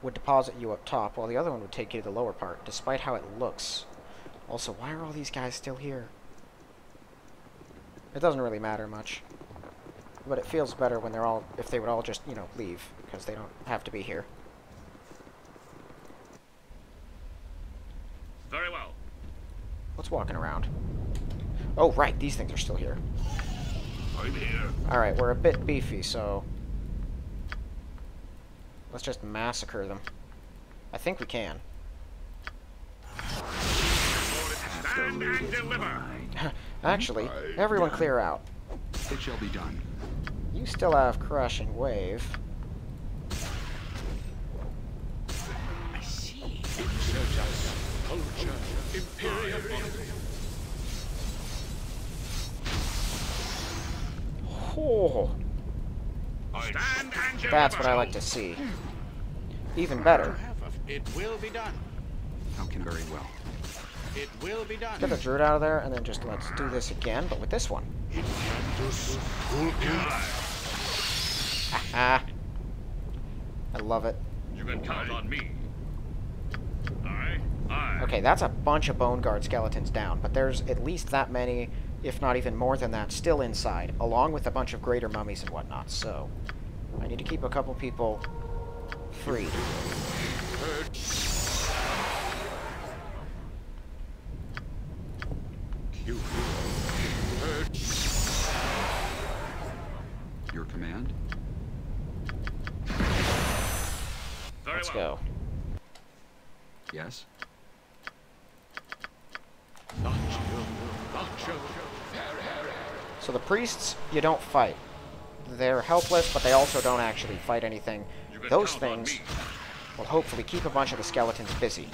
would deposit you up top, while the other one would take you to the lower part, despite how it looks. Also, why are all these guys still here? It doesn't really matter much. But it feels better when they're all, if they would all just, you know, leave, because they don't have to be here. Very well. What's walking around? Oh, right, these things are still here. I'm here. Alright, we're a bit beefy, so... let's just massacre them. I think we can. Stand and deliver. Actually, everyone clear out. It shall be done. You still have Crushing Wave. I see. Insurgents, culture, imperial monarchy. Oh. That's what I like to see. Even better. It will be done. Okay, very well. It will be done. Get the druid out of there, and then just let's do this again, but with this one. I love it. You can count on me. Okay, that's a bunch of bone guard skeletons down, but there's at least that many, if not even more than that, still inside, along with a bunch of greater mummies and whatnot, so I need to keep a couple people free. Your command? Let's go. Yes? So the priests, you don't fight. They're helpless, but they also don't actually fight anything. Those things will hopefully keep a bunch of the skeletons busy.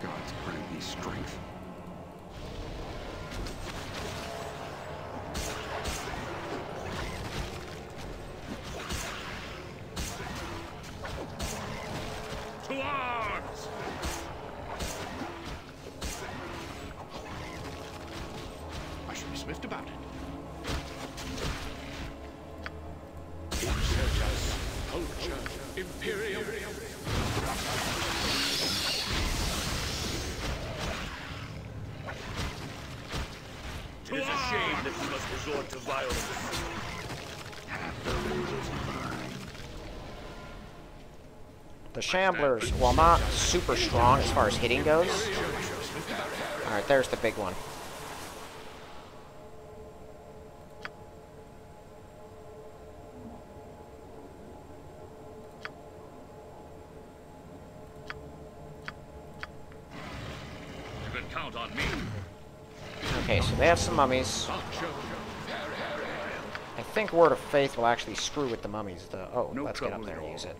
God's grant me strength. Shamblers, while not super strong as far as hitting goes. Alright, there's the big one. You can count on me. Okay, so they have some mummies. I think Word of Faith will actually screw with the mummies, though. Oh, let's get up there and use it.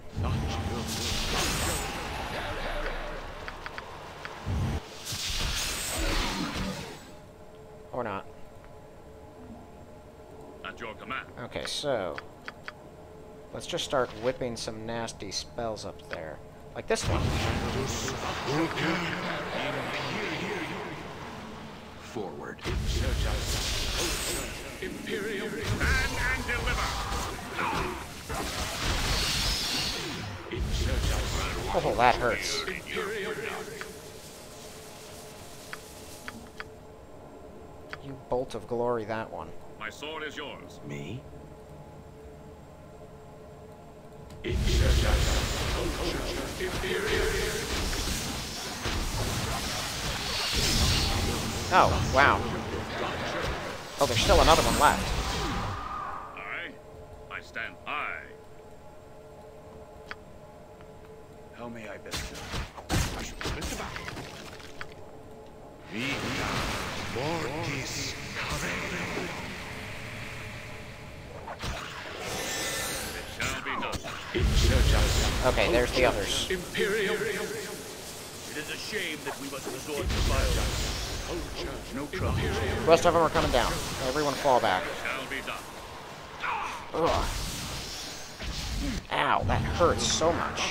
Or not. Okay, so let's just start whipping some nasty spells up there. Like this one. Forward. Search us. Imperial man and deliver. Oh, that hurts. You bolt of glory, that one. My sword is yours. Me? Oh, wow. Oh, there's still another one left. I stand by. How may I best serve? I should put it back. Vita Mortis Carrera. It shall be done. Okay, there's the others. Imperial. It is a shame that we must resort to violence. No trouble. The rest of them are coming down. Everyone fall back. Ugh. Ow, that hurts so much.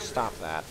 Stop that.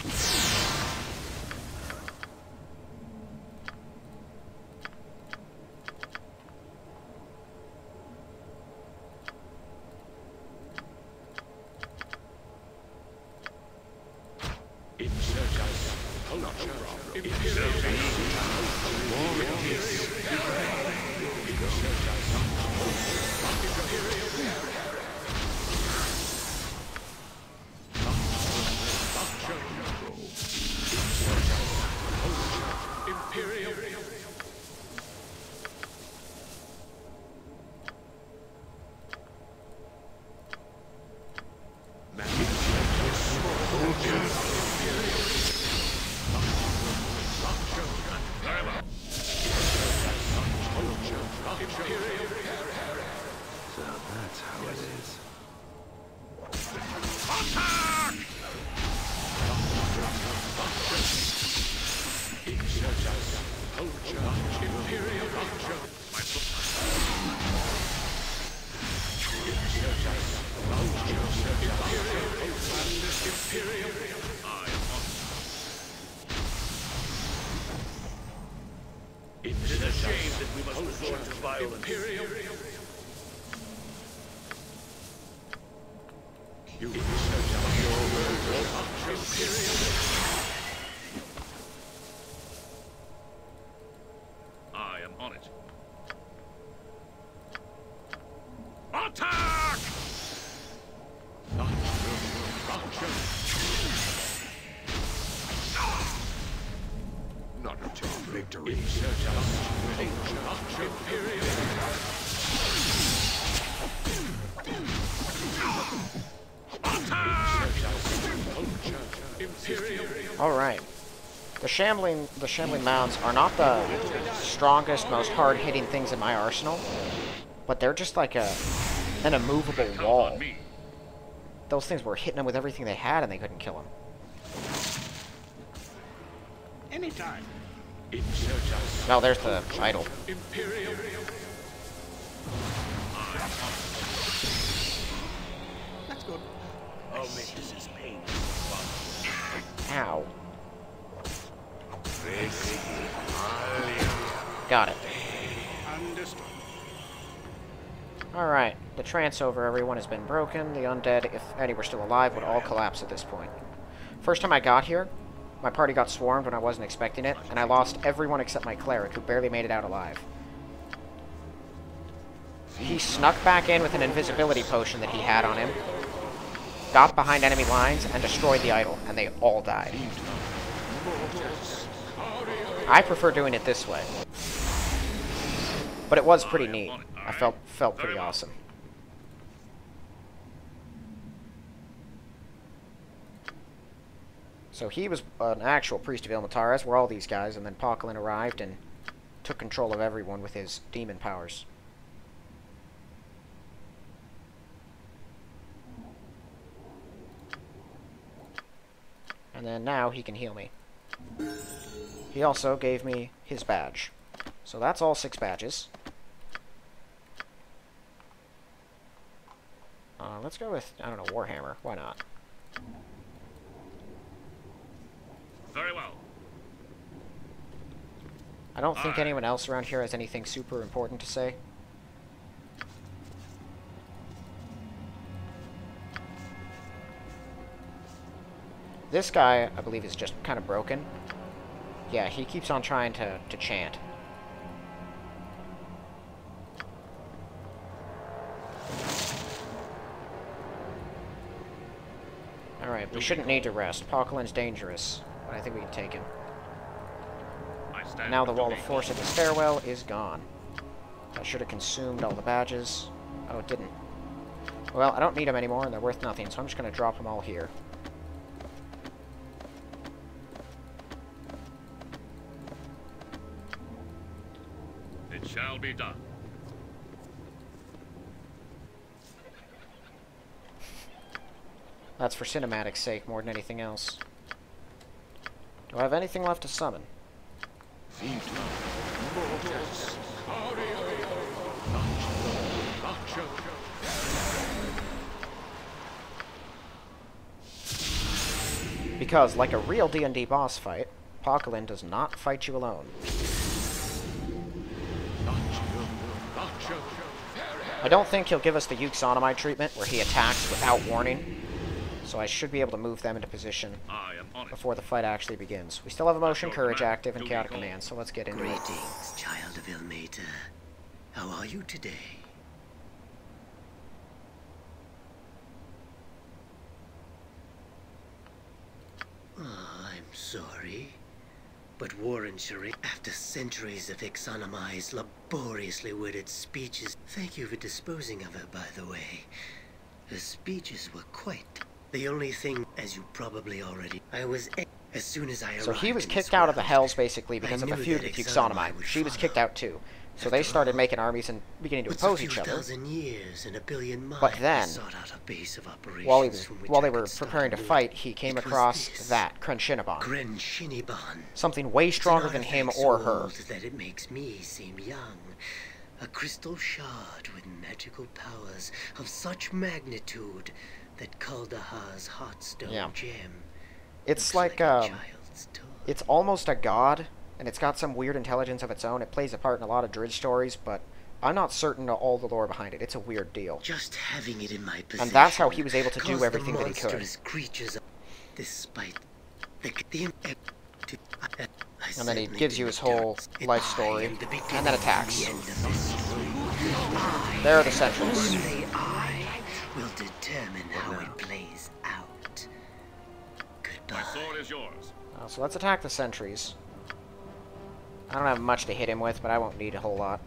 Alright. The shambling mounds are not the strongest, most hard-hitting things in my arsenal, but they're just like an immovable wall. Those things were hitting them with everything they had and they couldn't kill them. Anytime. Oh, there's the idol. That's good. Oh, this is painful. Ow. Got it. Alright, the trance over everyone has been broken. The undead, if any were still alive, would all collapse at this point. First time I got here, my party got swarmed when I wasn't expecting it, and I lost everyone except my cleric, who barely made it out alive. He snuck back in with an invisibility potion that he had on him, got behind enemy lines, and destroyed the idol, and they all died. I prefer doing it this way. But it was pretty neat. I felt pretty awesome. So he was an actual priest of Omatar, as were all these guys, and then Poquelin arrived and took control of everyone with his demon powers. And then now he can heal me. He also gave me his badge. So that's all 6 badges. Let's go with, I don't know, Warhammer. Why not? Very well. I don't think anyone else around here has anything super important to say. This guy, I believe, is just kind of broken. Yeah, he keeps on trying to chant. Alright, we shouldn't need to rest. Poquelin's dangerous, but I think we can take him. Now the wall of force at the stairwell is gone. I should have consumed all the badges. Oh, it didn't. Well, I don't need them anymore, and they're worth nothing, so I'm just going to drop them all here. It shall be done. That's for cinematic's sake more than anything else. Do I have anything left to summon? Because, like a real D&D boss fight, Poquelin does not fight you alone. I don't think he'll give us the Euxonomai treatment, where he attacks without warning. So I should be able to move them into position before the fight actually begins. We still have emotion, courage, active, and chaotic command, so let's get into it. Greetings, child of Ilmater. How are you today? I'm sorry, but war and charade, after centuries of Euxonomai's laboriously worded speeches... Thank you for disposing of her, by the way. Her speeches were quite... The only thing, as you probably already... As soon as I arrived... So he was kicked out of the Hells, basically, because of a feud with Euxonomai. She was kicked out, too. So they started making armies and beginning to oppose each other. But then, while they were preparing to fight, he came across that, Krenshinibon. Something way stronger than him or her. That it makes me seem young. A crystal shard with magical powers of such magnitude... That Kuldahar's Heartstone gem. It's like it's almost a god, and it's got some weird intelligence of its own. It plays a part in a lot of Druid stories, but I'm not certain of all the lore behind it. It's a weird deal. Just having it in my possession. And that's how he was able to do everything that he could. Creatures, despite the and then he gives you his whole life story, and then attacks. There are the Sentinels. Will determine how it plays out. Goodbye. My sword is yours. So let's attack the sentries. I don't have much to hit him with, but I won't need a whole lot.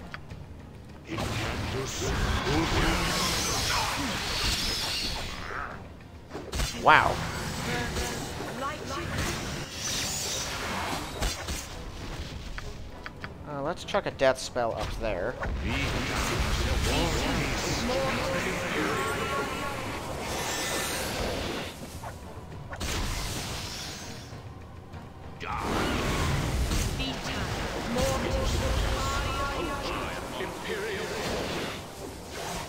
Wow. Let's chuck a death spell up there.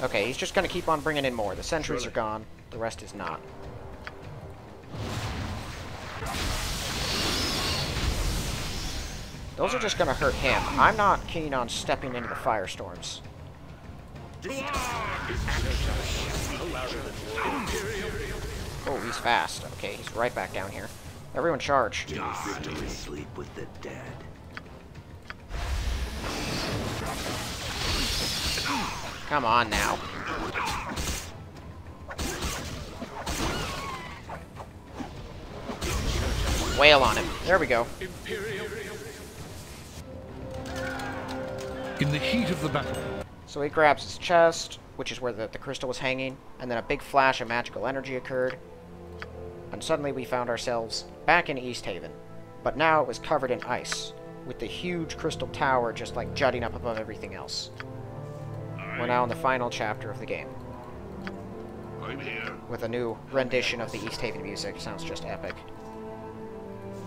Okay, he's just gonna keep on bringing in more. The sentries are gone, the rest is not. Those are just gonna hurt him. I'm not keen on stepping into the firestorms. Oh, he's fast. Okay, he's right back down here. Everyone charge. Sleep with the dead. Come on now. Wail on him. There we go. In the heat of the battle. So he grabs his chest, which is where the crystal was hanging, and then a big flash of magical energy occurred. And suddenly we found ourselves back in East Haven. But now it was covered in ice, with the huge crystal tower just like jutting up above everything else. We're now in the final chapter of the game. I'm here. With a new rendition of the East Haven music. Sounds just epic.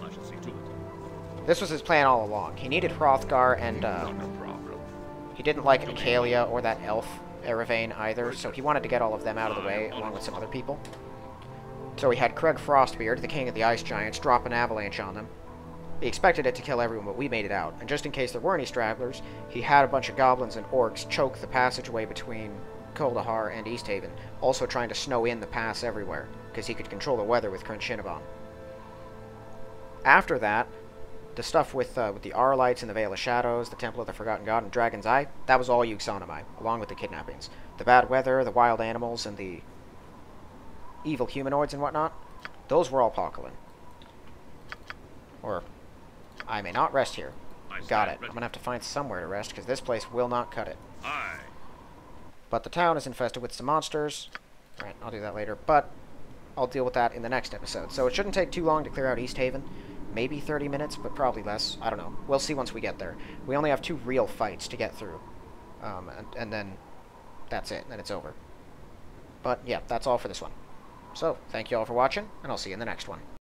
I should see to it. This was his plan all along. He needed Hrothgar and, he didn't like Akalia or that elf, Erevain, either, so he wanted to get all of them out of the way, along with some other people. So he had Craig Frostbeard, the king of the ice giants, drop an avalanche on them. He expected it to kill everyone, but we made it out. And just in case there were any stragglers, he had a bunch of goblins and orcs choke the passageway between Kuldahar and East Haven, also trying to snow in the pass everywhere, because he could control the weather with Krenshinibon. After that, the stuff with the Aurilites and the Veil of Shadows, the Temple of the Forgotten God, and Dragon's Eye, that was all Euxonomai, along with the kidnappings. The bad weather, the wild animals, and the evil humanoids and whatnot, those were all Poquelin. Or, I may not rest here. Got it. I'm gonna have to find somewhere to rest, because this place will not cut it. But the town is infested with some monsters. Alright, I'll do that later, but I'll deal with that in the next episode. So it shouldn't take too long to clear out East Haven. Maybe 30 minutes, but probably less. I don't know. We'll see once we get there. We only have 2 real fights to get through. And then that's it. Then it's over. But yeah, that's all for this one. So, thank you all for watching, and I'll see you in the next one.